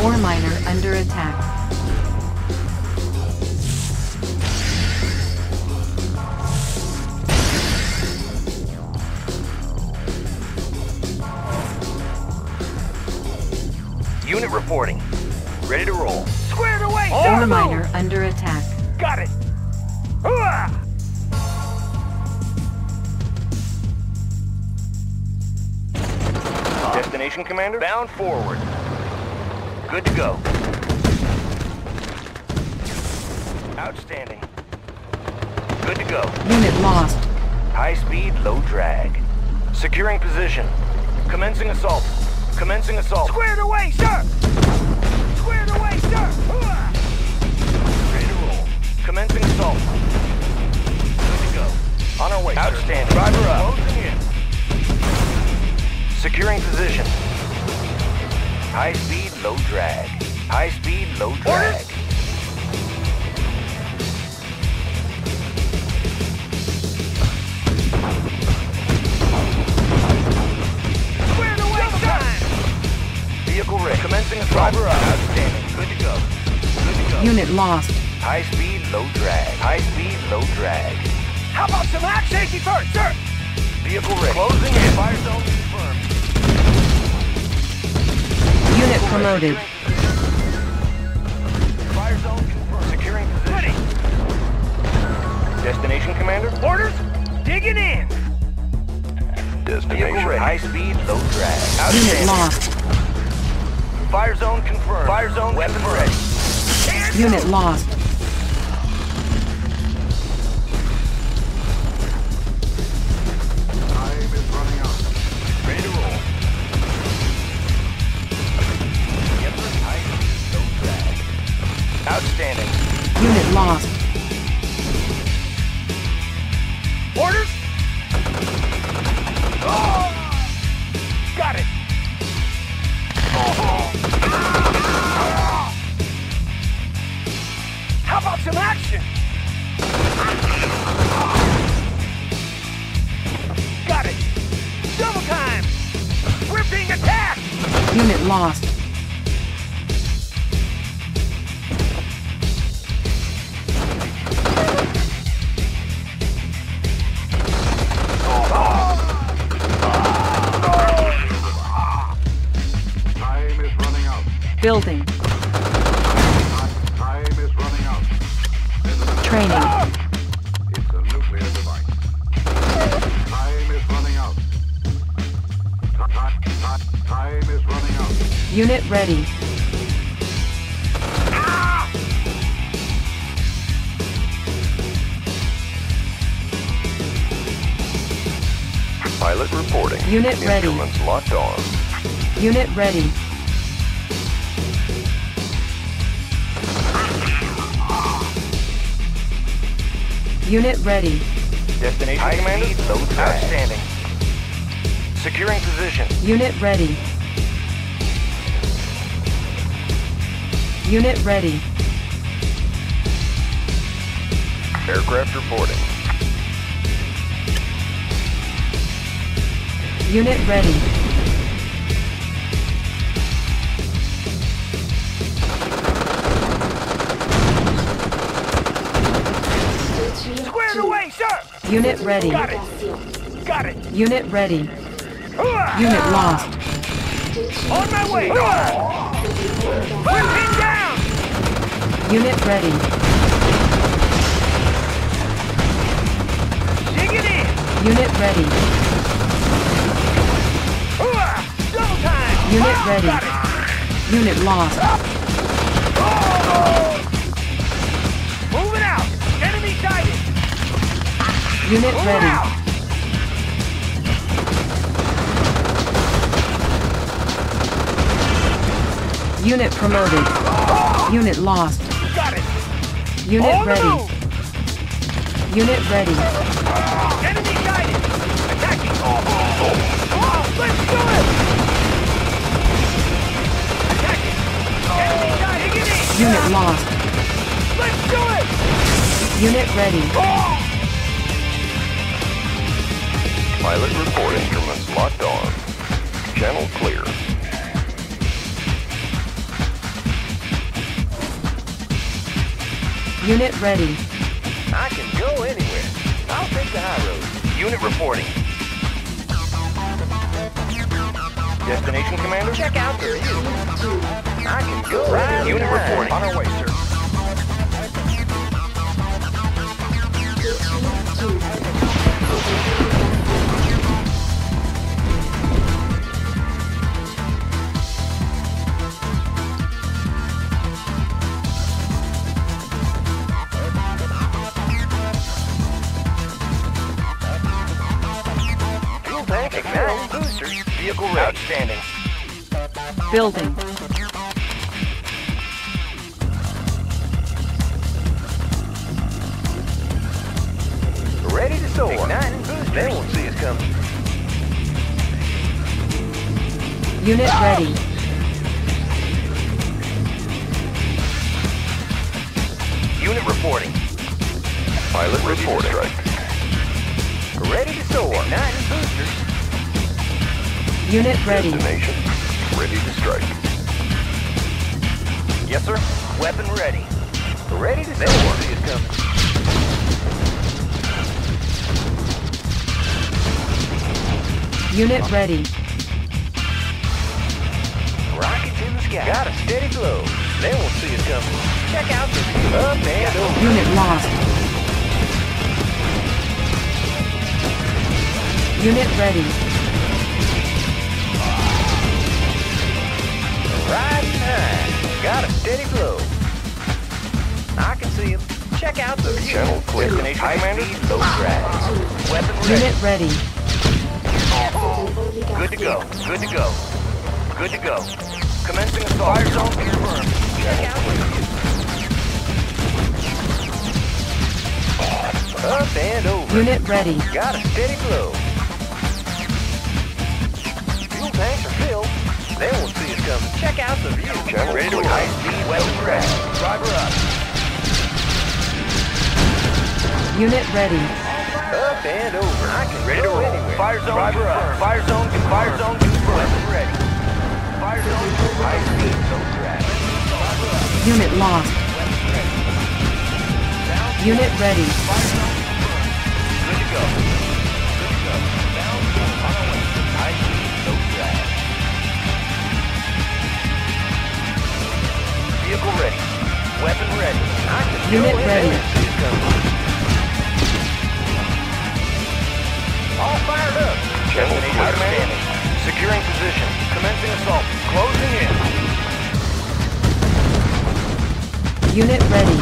Ore miner under attack. Unit reporting. Ready to roll. Squared away, sir! Ore miner under attack. Got it! Destination commander, bound forward. Good to go. Outstanding. Good to go. Unit lost. High speed, low drag. Securing position. Commencing assault. Commencing assault. Squared away, sir! Squared away, sir! Commencing assault. Good to go. On our way. Outstanding. Sir. Driver up. Closing in. Securing position. High speed, low drag. High speed, low drag. Orders. Squared away. Double time. Vehicle ready. Commencing assault. Driver up. Outstanding. Good to go. Good to go. Unit lost. High speed, low drag. High speed, low drag. How about some axe safety first, sir? Vehicle ready. Closing in. Fire zone confirmed. Unit promoted. Fire zone confirmed. Securing position. Ready. Destination, Commander. Orders. Digging in. Destination. High speed, low drag. Unit lost. Fire zone confirmed. Fire zone weapon ready. Unit lost. Outstanding. Unit lost. Orders? Oh! Got it. Oh. How about some action? Got it. Double time. We're being attacked. Unit lost. Building. Time is running out. Training. Ah! It's a nuclear device. Time is running out. Time, time, time is running out. Unit ready. Ah! Pilot reporting. Unit ready. Instruments locked on. Unit ready. Unit ready. Destination high commander. Outstanding. Securing position. Unit ready. Unit ready. Aircraft reporting. Unit ready. Unit ready. Got it. Got it. Unit ready. Unit lost. On my way. We're pinned down. Unit ready. Dig it in. Unit ready. Double time. Unit ready. Unit lost. Moving out. Enemy sighted. Unit ready. Wow. Unit promoted. Oh. Unit lost. Got it. Unit oh, ready. No. Unit ready. Enemy guided. Attacking. Oh, oh, oh. Come on, let's do it. Attacking. Oh. Enemy guided. Unit lost. Let's do it. Unit ready. Oh. Pilot report instruments locked on. Channel clear. Unit ready. I can go anywhere. I'll take the high road. Unit reporting. Destination, Commander? Check out their view. I can go right. Unit nine. Reporting. On our way, sir. Outstanding. Building. Ready to soar. Igniting boosters. They won't see us coming. Unit oh! ready. Unit reporting. Pilot ready reporting. To strike. Ready to soar. Igniting boosters. Unit ready. Destination ready to strike. Yes, sir. Weapon ready. Ready to. They won't see us coming. Unit ready. Rockets in the sky. Got a steady glow. They won't see us coming. Check out the view. Up and over. Unit lost. Unit ready. Riding high. Got a steady glow. I can see him. Check out the view. Channel clear. Destination. Those tracks. Weapons ready. Unit ready. Good to go. Good to go. Good to go. Commencing assault. Fire zone confirmed. Check out. Up and over. Unit ready. Got a steady glow. Fuel tanks are filled. They won't see us coming. Check out the view. Channel ready to high speed weapon crash. Driver up. Unit ready. Up and over. I can ready to roll. Anywhere. Fire zone. Driver up. Fire zone. Fire zone. Weapon ready. Fire zone. High speed. So fast. Unit lost. Unit ready. Fire zone. Good to go. Good to go. Down. On our way. High speed. So fast. Vehicle ready. Weapon ready. I can unit ready. All fired up. Channel clear. Damage. Securing position. Commencing assault. Closing in. Unit ready.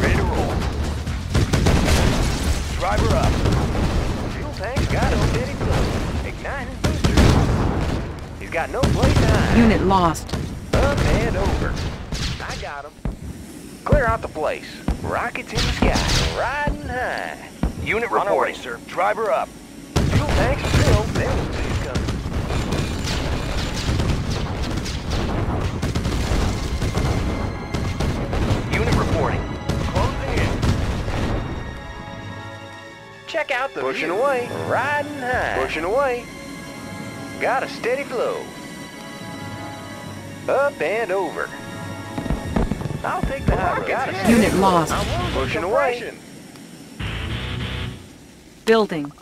Ready to roll. Driver up. Fuel tank got him. Did he blow? Igniting booster. He's got no place to hide. Unit lost. Up and over. Got him. Clear out the place. Rockets in the sky. Riding high. Unit reporting, on our way, sir. Driver up. Fuel tanks are filled. They will see us coming. Unit reporting. Closing in. Check out the pushing view. Away. Riding high. Pushing away. Got a steady flow. Up and over. I'll take the high road. Unit lost. Pushing away. Building.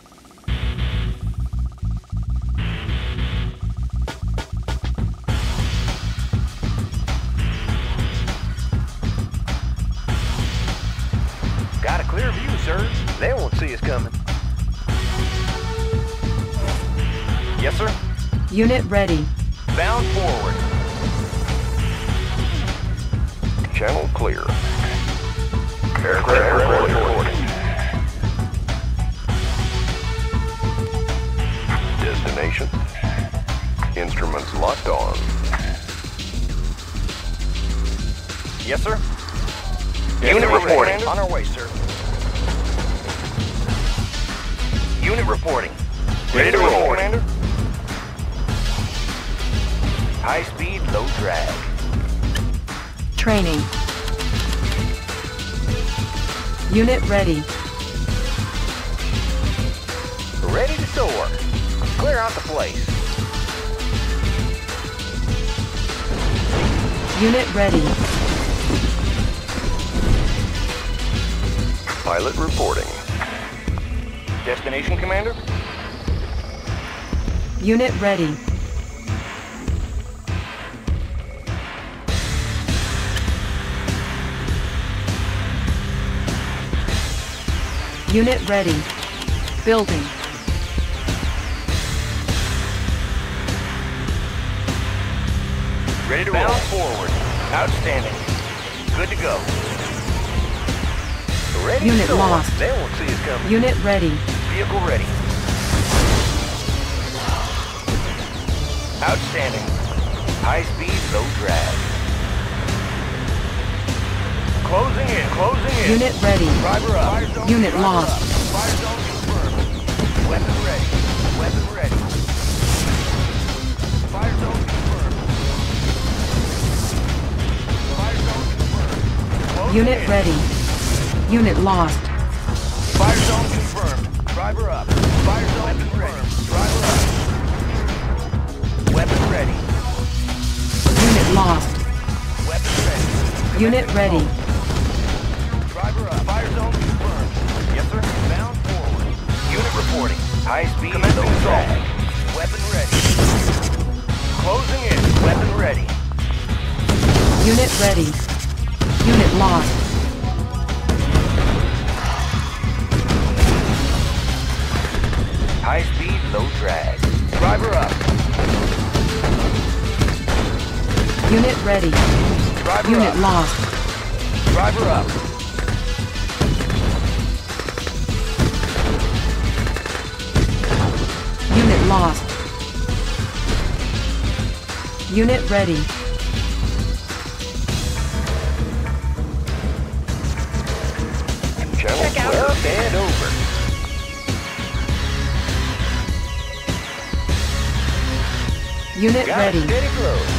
Got a clear view, sir. They won't see us coming. Yes, sir. Unit ready. Bound forward. Channel clear. Aircraft reporting. reporting. Destination. Instruments locked on. Yes, sir. Unit reporting. On our way, sir. Unit reporting. Ready to roll, Commander. High speed, low drag. Training. Unit ready. Ready to soar. Clear out the place. Unit ready. Pilot reporting. Destination, Commander. Unit ready. Unit ready. Building. Ready to roll. Bound forward. Outstanding. Good to go. Ready unit to lost. They won't see us coming. Unit ready. Vehicle ready. Outstanding. High speed, low drag. Closing in, closing in. Unit ready. Driver up. Unit lost. Fire zone confirmed. Weapon ready. Weapon ready. Fire zone confirmed. Fire zone confirmed. Unit ready. Unit lost. Fire zone confirmed. Driver up. Fire zone confirmed. Driver up. Weapon ready. Unit lost. Weapon ready. Unit ready. Cover up. Fire zone confirmed. Yes, sir. Bound forward. Unit reporting. High speed. Commencing assault. Weapon ready. Closing in. Weapon ready. Unit ready. Unit lost. High speed, low drag. Driver up. Unit ready. Driver Unit up. lost. Driver up. Unit lost. Unit ready. Channel Check out up and over. Unit Got ready. Steady close.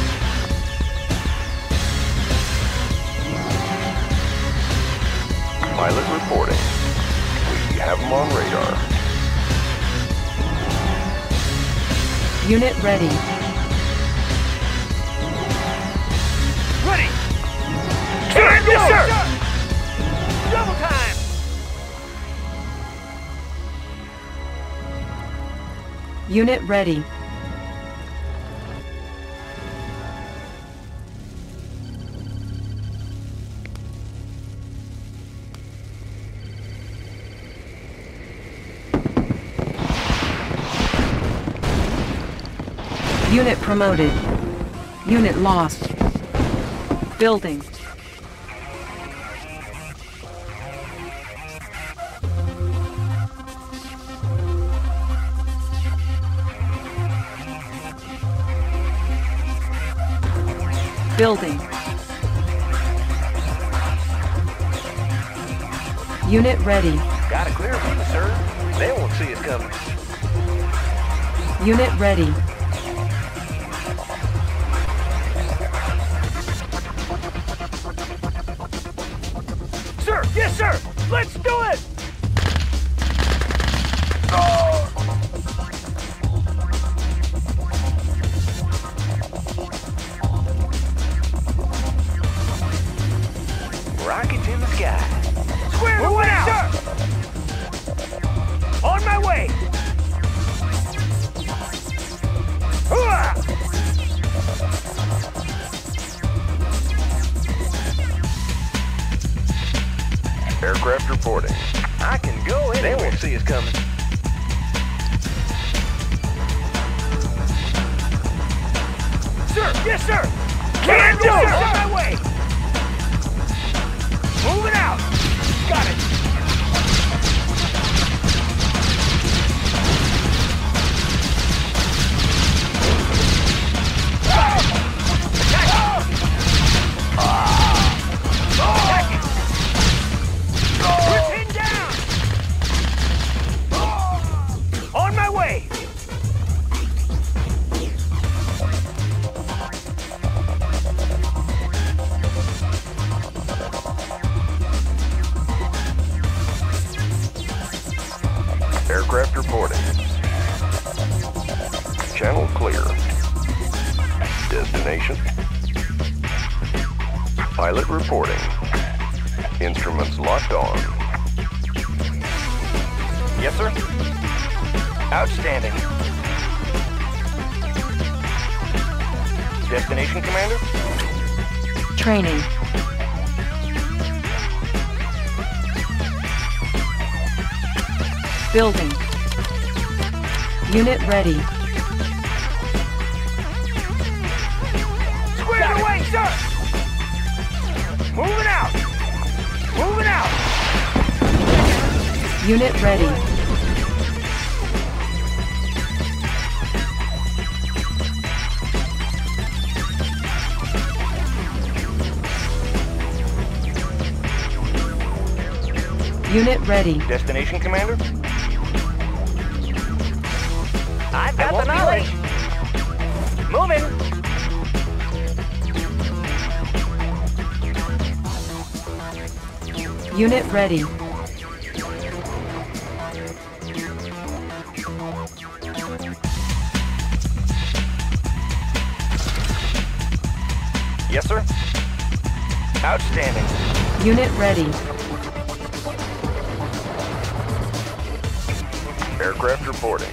Pilot reporting. We have them on radar. Unit ready. Ready! Turn, yes, sir! Double time! Unit ready. Unit promoted. Unit lost. Building. Building. Unit ready. Got a clear view, sir. They won't see it coming. Unit ready. Yes, sir! Let's do it! Oh! Rockets in the sky. Square Move away, out. sir! On my way! Hooah! Aircraft reporting. I can go in. They won't see us coming. Sir! Yes, sir! Can't do it! On my way! Moving out! Got it! Aircraft reporting. Channel clear. Destination. Pilot reporting. Instruments locked on. Yes, sir. Outstanding. Destination, Commander? Training. Building. Unit ready. Squared away, sir! Moving out! Moving out! Unit ready. Unit ready. Destination, Commander? I've got the knowledge. Moving. Unit ready. Yes, sir. Outstanding. Unit ready. Aircraft reporting.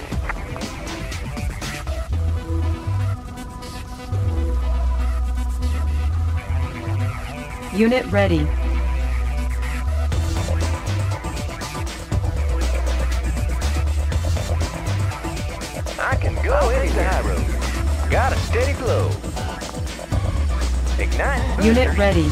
Unit ready. I can go I'll any high road. Got a steady glow. Ignite. Unit ready.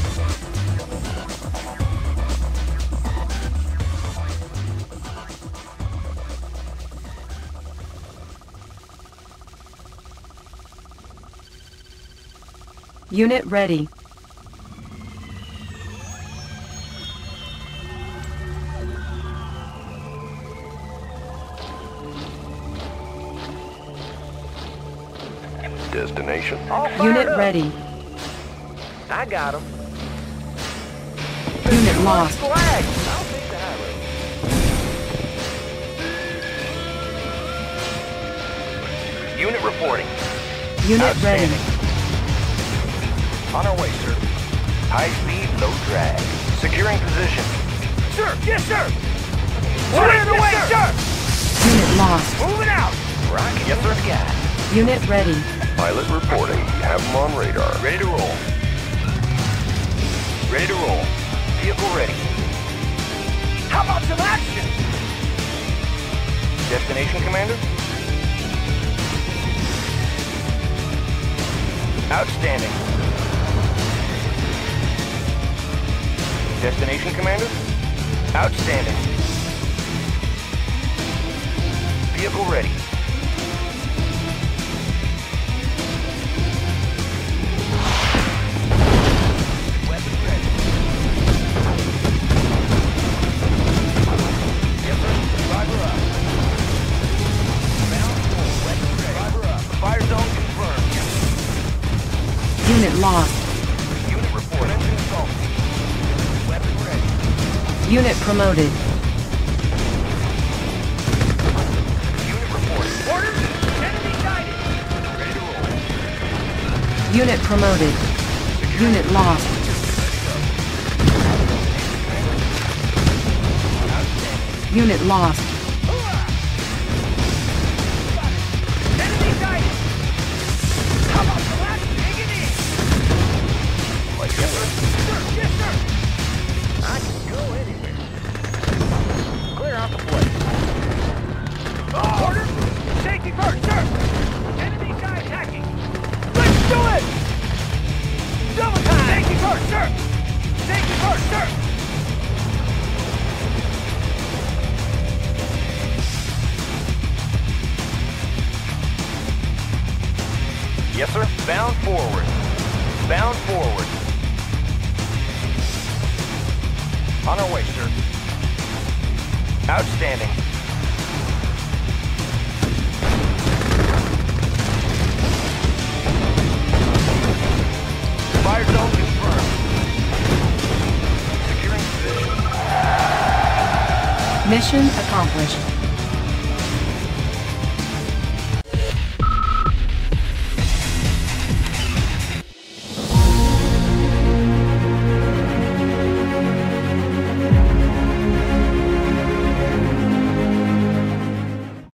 Unit ready. Destination. Unit up. Ready. I got him. Unit lost. Flag. I'll take the highway. Unit reporting. Unit ready. On our way, sir. High speed, low drag. Securing position. Sir, yes, sir. We're in the way, sir. Unit lost. Moving out. Rock, yes, sir. Gas. Unit ready. Pilot reporting. Have him on radar. Ready to roll. Ready to roll. Vehicle ready. How about some action? Destination, Commander. Outstanding. Destination, Commander? Outstanding. Vehicle ready. Weapon ready. Yes, sir. Driver up. Round four. Weapon ready. Driver up. Fire zone confirmed. Unit lost. Unit promoted. Unit reported. Orders. Enemy guided. Ready to roll. Unit promoted. Unit lost. Unit lost. Enemy guided. How about the last dig it in? Like yes, sir. Yes, sir. I can go in it. Off the plate. Oh. Order. Safety first, sir. Enemy guy attacking. Let's do it. Double time. Safety first, sir. Safety first, sir. Yes, sir. Bound forward. Bound forward. On our way, sir. Outstanding. Fire zone confirmed. Securing position. Mission accomplished.